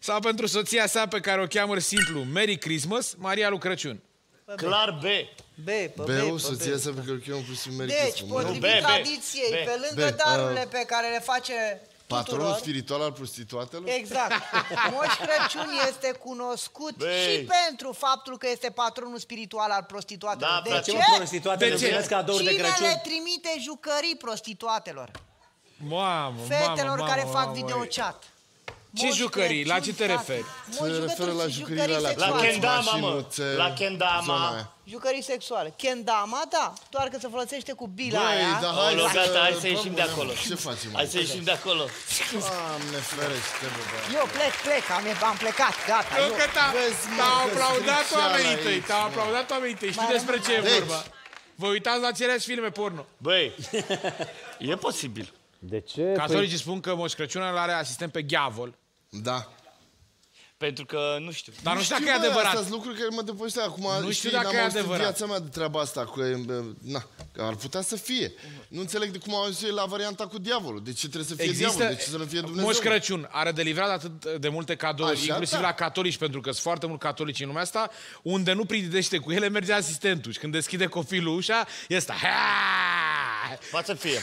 sau pentru soția sa pe care o cheamă simplu Merry Christmas, Maria lui Crăciun. Clar B. B, pe B, soția sa pe care o cheamă Merry Christmas. Deci, potrivit tradiției, pe lângă darurile pe care le face patronul spiritual al prostituatelor? Exact. Moș Crăciun este cunoscut și pentru faptul că este patronul spiritual al prostituatelor. De ce? De ce? Cine le trimite jucării prostituatelor? Mamă, fetelor care fac videochat. Ce jucării? La ce te referi? Te referi la jucării alea. La kendama, mă. La kendama. Jucării sexuale. Kendama, da. Doar că se folosește cu bila aia. Băi, gata, hai să ieșim de acolo. Ce facem? Hai să ieșim de acolo. Doamne ferește, bă. Eu plec, plec. Am plecat, gata. T-au aplaudat oamenii tăi. T-au aplaudat oamenii tăi. Știi despre ce e vorba? Vă uitați la celeași filme porno. Băi, e posibil. De ce? Catolicii spun că Moș Crăciunul are asistent pe diavol. Da. Pentru că nu știu. Dar nu știu dacă e adevărat. Astea-s lucruri care mă depăștea acum. Nu știu dacă e adevărat. Viața mea de treaba asta. Cu, na, ar putea să fie. Nu înțeleg de cum au ajuns la varianta cu diavolul. De ce trebuie să fie Există... diavolul? De ce să nu fie Dumnezeu? Moș Crăciun are delivrat atât de multe cadouri, Așa, inclusiv da. la catolici, pentru că sunt foarte mulți catolici în lumea asta, unde nu pridește cu ele, merge asistentul. Și când deschide copilul ușa, e asta. Poate să fie.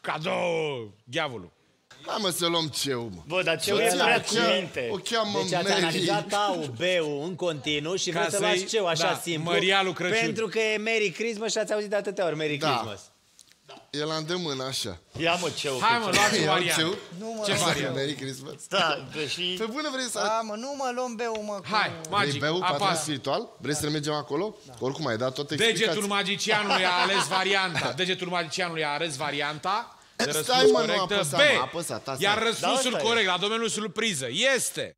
Cadou! Diavolul. Hai, mă, să luăm ceu, mă. Bă, dar ceu e prea cu minte. O cheamă Mary. Deci ați analizat A-ul, B-ul în continuu și vreți să luați ceu, așa simplu. Maria lui Crăciun. Pentru că e Merry Christmas și ați auzit de atâtea ori Merry Christmas. E la îndemână, așa. Ia, mă, ceu. Hai, mă, luați variantă. Ce variantă? Merry Christmas? Da, și... Pe bune vrei să... Da, mă, nu mă luăm B-ul, mă. Hai, magic, apasă. Vrei B-ul, patron spiritual? Vrei să mergem acolo? Oricum ai dat toată explicația. Degetul magicianului a ales varianta. Degetul magicianului a ales varianta. Stai, mă, nu apăsa, mă, apăsa, ta, iar răspunsul da, corect la domeniul surpriză este...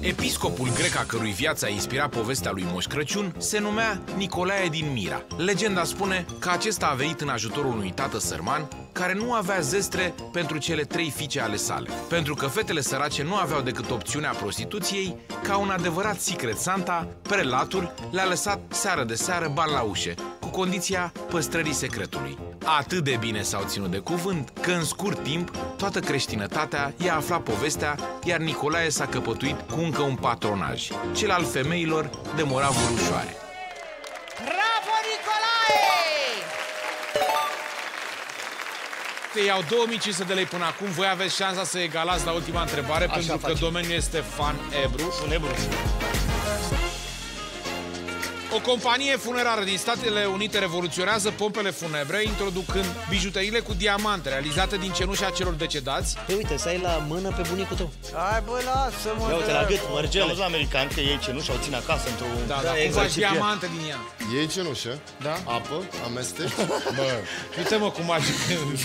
Episcopul grec a cărui viața a inspirat povestea lui Moș Crăciun se numea Nicolae din Mira. Legenda spune că acesta a venit în ajutorul unui tată sărman care nu avea zestre pentru cele trei fiice ale sale. Pentru că fetele sărace nu aveau decât opțiunea prostituției, ca un adevărat secret Santa, prelatul le-a lăsat seară de seară bani la ușe, cu condiția păstrării secretului. Atât de bine s-au ținut de cuvânt că în scurt timp toată creștinătatea i-a aflat povestea, iar Nicolae s-a căpătuit cu încă un patronaj, cel al femeilor de moravuri ușoare. Bravo, Nicolae! corecte, iau două mii cinci sute de lei până acum. Voi aveți șansa să egalați la ultima întrebare. Așa pentru face. Că domeniul este fan Ebru. Un Ebru. O companie funerară din Statele Unite revoluționează pompele funebre, introducând bijuteriile cu diamante realizate din cenușa celor decedați. Păi uite, să ai la mână pe bunicul tău. Hai băi, lasă-mă! Ia uite, la gât, mărgele. Auzi la americani că ei cenușa o țin acasă într-o... Da, da, da, exact, faci diamante din ea. Ei cenușă, da? Apă, amestec. Bă, uite-mă cum faci,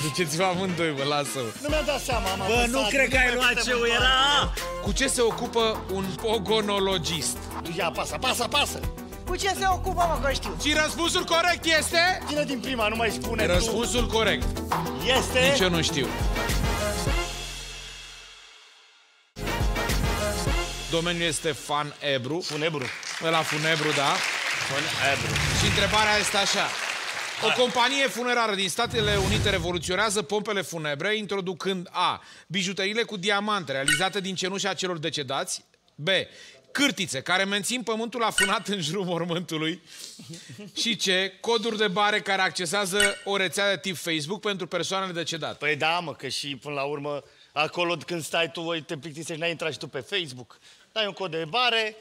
duceți-vă amândoi, bă, lasă-mă. Nu mi-am dat seama, am Bă, nu cred că ai luat ce era. Cu ce se ocupă un pogonologist? Ia, pasă, pasă, pasă! Cu ce se ocupă, mă, că știu? Și răspunsul corect este... Cine din prima, nu mai spune tu. Răspunsul corect este... Nici eu nu știu. Domeniul este fan Ebru. Funebru. Ăla Funebru, da. Funebru. Și întrebarea este așa. O companie funerară din Statele Unite revoluționează pompele funebre, introducând A. bijuteriile cu diamante realizate din cenușa celor decedați. B. cârtițe care mențin pământul afunat în jurul mormântului. Și ce? Coduri de bare care accesează o rețea de tip Facebook pentru persoanele decedate. Păi da, mă, că și până la urmă acolo când stai tu, te plictisești, n-ai intrat și tu pe Facebook. Dai un cod de bare,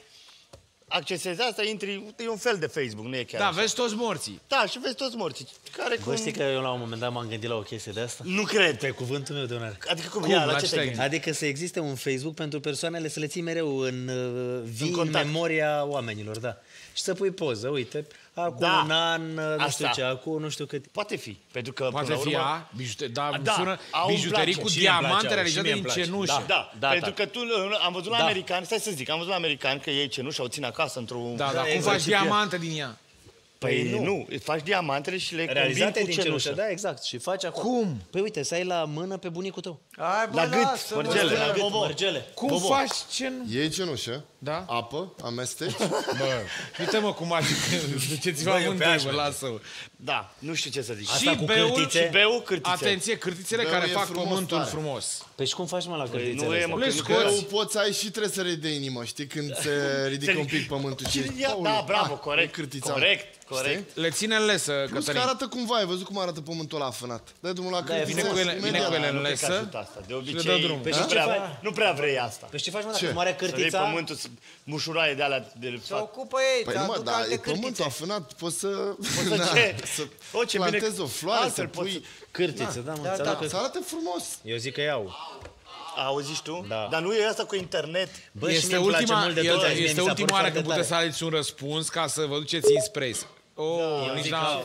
accesezi asta, intri, e un fel de Facebook, nu e chiar. Da, așa. Vezi toți morții. Da, și vezi toți morții. Care cum... Vă știi că eu la un moment dat m-am gândit la o chestie de asta? Nu cred. Pe cuvântul meu de onoare. Adică cum? cum? Ia, la la ce te gândi? Adică să existe un Facebook pentru persoanele, să le ții mereu în, vii, în, în memoria oamenilor, da. Și să pui poză, uite, acum da. un an, nu asta. știu ce, acum nu știu cât. Poate fi, pentru că Poate până fi urmă... a, bijute... da, da, sună a, bijuterii cu diamante realizate din cenușă. Da, da, pentru că tu, am văzut la da. americani, stai să zic, am văzut la americani că ei cenușă o țin acasă într-un... Da, da, cum exact. faci diamante din ea? Păi nu. nu, faci diamantele și le realizate combini cu cenușă. Da, exact. Și faci acum. Cum? Păi uite, să ai la mână pe bunicul tău. Ai, bă, la gât, mărgele, la gât, mărgele. Cum Bobo. faci cenușă? Iei cenușă, da? apă, amesteci. Bă, uite-mă cum faci. Duceți-vă amândoi, bă, lasă-o. Da, nu știu ce să zic. Asta și cu cârtițe. Și beu, cârtițe. Atenție, cârtițele care fac pământul frumos. Păi și cum faci, mă, la cârtițele? Nu poți ai și trebuie să redei inima, știi, când se ridică un pic pământul. Da, bravo, corect, corect. Corect. Le ține în lesă, Cătălin. Plus că arată cumva, ai văzut cum arată pământul ăla afânat. Dă drumul la cârtiță. Vine cu ele, vine cu ele în lesă. De obicei, nu prea vrei asta. Păi ce faci, mă, dacă marea cârtița? Să pământul, mușuraie de alea de... Se ocupă ei, te aduc alte cârtițe. Pământul afânat, poți să... Să plantezi o floare, să pui... Cârtiță, da, mă. Să arate frumos. Eu zic că iau. Auziți tu? Da. Dar nu e asta cu internet. Bă, este ultima, mult de tot, eu, este ultima oară când puteți să alegeți un răspuns ca să vă duceți înspre. Oh, da, nici n-am...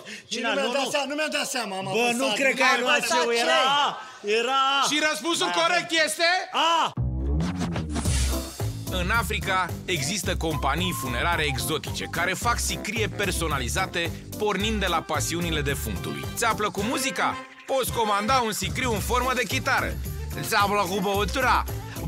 Nu mi-am dat seama, am Bă, nu cred că ai luat ce era. Era... Și răspunsul corect este... A! În Africa există companii funerare exotice care fac sicrie personalizate pornind de la pasiunile defunctului. Ți-a plăcut muzica? Poți comanda un sicriu în formă de chitară. Ți-a plăcut băutura?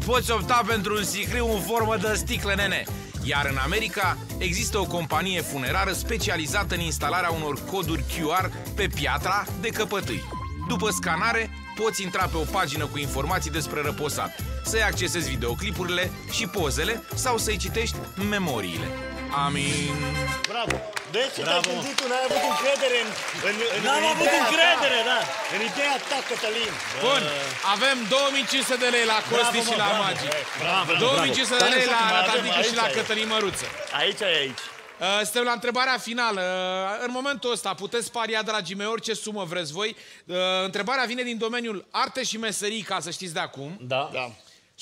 Poți opta pentru un sicriu în formă de sticlă, nene. Iar în America există o companie funerară specializată în instalarea unor coduri Q R pe piatra de căpătâi. După scanare, poți intra pe o pagină cu informații despre răposat, să-i accesezi videoclipurile și pozele sau să-i citești memoriile. Amin. Bravo! Deci, te-ai gândit, tu n-ai avut încredere în, în, în, n-am în avut încredere, ta. da! În ideea ta, Cătălin! Bun, avem două mii cinci sute de lei la Costi bravo, și la Magic. două mii cinci sute de lei la Natanticu și la Cătălin Măruță. Aici e aici. Uh, suntem la întrebarea finală. Uh, în momentul ăsta puteți paria, dragii mei, orice sumă vreți voi. Uh, întrebarea vine din domeniul arte și meserii, ca să știți de acum. Da. da.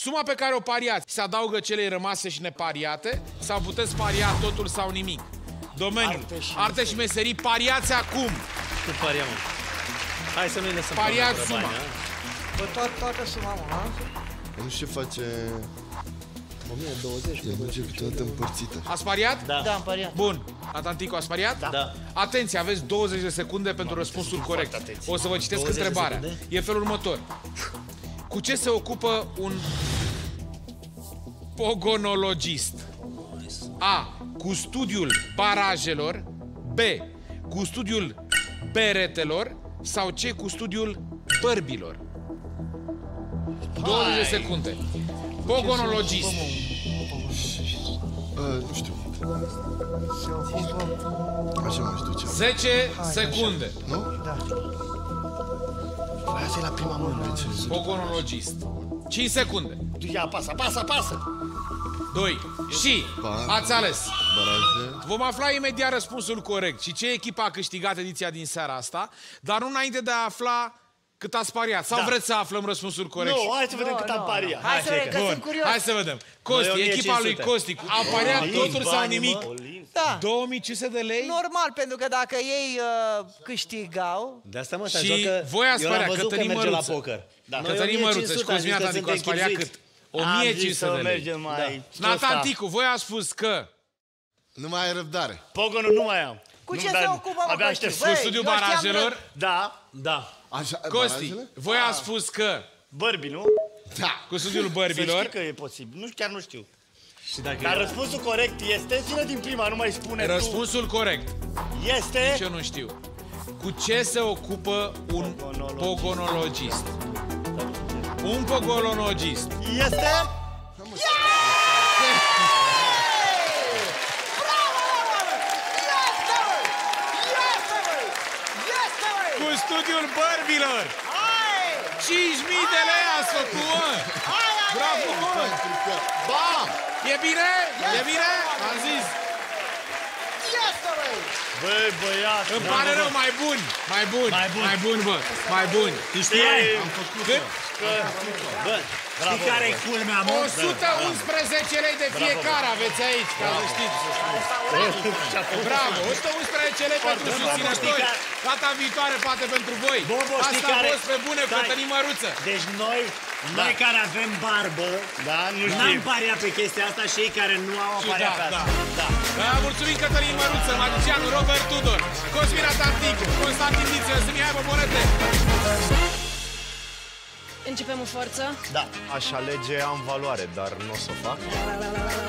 Suma pe care o pariați se adaugă celei rămase și nepariate sau puteți paria totul sau nimic? Domeniul arte și, arte meserii. și meserii, pariați acum! Cu pariam. Hai să nu lăsăm. Pariați suma. Bă, toată, toată suma, mă, nu știu ce face... o mie douăzeci. E merge cu toată împărțită. Ați pariat? Da. Da, am pariat. Bun. Natanticu, ați pariat? Da. da. Atenție, aveți douăzeci de secunde pentru răspunsul corect. O să vă citesc întrebarea. E felul următor. Cu ce se ocupă un pogonologist? A. Cu studiul barajelor. B. Cu studiul beretelor. Sau C. Cu studiul bărbilor. douăzeci de secunde. Pogonologist. Nu știu. zece secunde. Nu? Da. Asta e la prima mână. Pogonologist. cinci secunde. Ia, apasă, apasă, apasă. doi. Și ați ales. Vom afla imediat răspunsul corect și ce echipă a câștigat ediția din seara asta, dar nu înainte de a afla cât ați pariat. Sau da. vreți să aflăm răspunsul corect? Nu, hai să vedem no, cât no. am pariat. Hai, hai să vedem, că sunt curios. Hai să vedem. Costi, noi, echipa lui Costi, a pariat oh, totul bani, sau nimic? Da. două mii cinci sute de lei? Normal, pentru că dacă ei uh, câștigau... De asta mă, și joacă... voi ați pariat, Cătălin Măruță. Da. Cătălin Măruță și Cosmin Natanticu ați pariat cât? o mie cinci sute de lei. Natanticu, voi ați spus că... Nu mai ai răbdare. Pogonul nu mai am. Cu ce se ocupă, mă, Costi? Cu studiul barajelor? Da, da. Așa, Costi, barajele? voi ați spus că... Bărbi, nu? Da. Cu studiul bărbilor. Să știi că e posibil. Nu, chiar nu știu. Și dacă Dar e... răspunsul corect este... Ține din prima, nu mai spune răspunsul tu. corect este... Nici eu nu știu. Cu ce se ocupă un pogonologist? pogonologist? Un pogonologist. Este... Yeah! Studiul bărbilor! cinci mii de lei ați făcut, mă! Bravo, mă! Bam! E bine? E bine? Am zis! Băi, băiat! Îmi pare rău, mai bun! Mai bun! Mai bun, bă! Mai bun! Cât? Știi care-i culmea, mă? o sută unsprezece lei de fiecare aveți aici, ca să știți. Bravo! o sută unsprezece lei pentru susținători. Data viitoare, poate pentru voi. Asta a fost Pe Bune, Cătălin Măruță. Deci noi, noi care avem barbă, n-am pariat pe chestia asta și ei care nu au pariat pe asta. Mulțumim, Cătălin Măruță, magicianul Robert Tudor, Cosmin Natanticu, Constantin Diță, eu sunt Mihai Bobonete. Începem în forță? Da. Aș alege am valoare, dar nu o să o fac.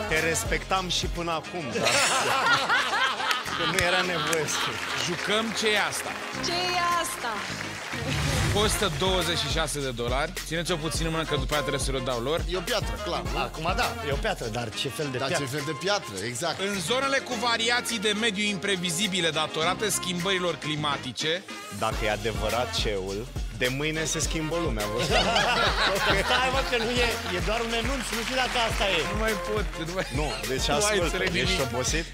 Te respectam și până acum, dar... că nu era nevoie să... Jucăm ce e asta. Ce e asta? Costă douăzeci și șase de dolari. Țineți-o puțin în mână, că după aia trebuie să le dau lor. E o piatră, clar. Nu? Acum da, e o piatră, dar ce fel de dar piatră? Dar ce fel de piatră, exact. În zonele cu variații de mediu imprevizibile datorate schimbărilor climatice... Dacă e adevărat ceul... De mâine se schimbă lumea, vă spun. Stai, mă, că nu e, e doar un enunț, nu știu dacă asta e. Nu mai pot, nu mai... Nu, deci ascultă, ești obosit?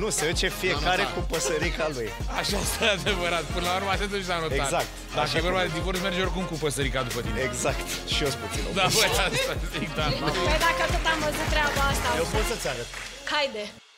Nu, se duce fiecare cu păsărica lui. Așa este adevărat, până la urmă atunci s-a notat. Exact. Dacă e vorba de divorț, merge oricum cu păsărica după tine. Exact, și eu-s puțin obosit. Da, băi, asta zic, da. Păi dacă tot am văzut treaba asta... Eu pot să-ți arăt. Haide!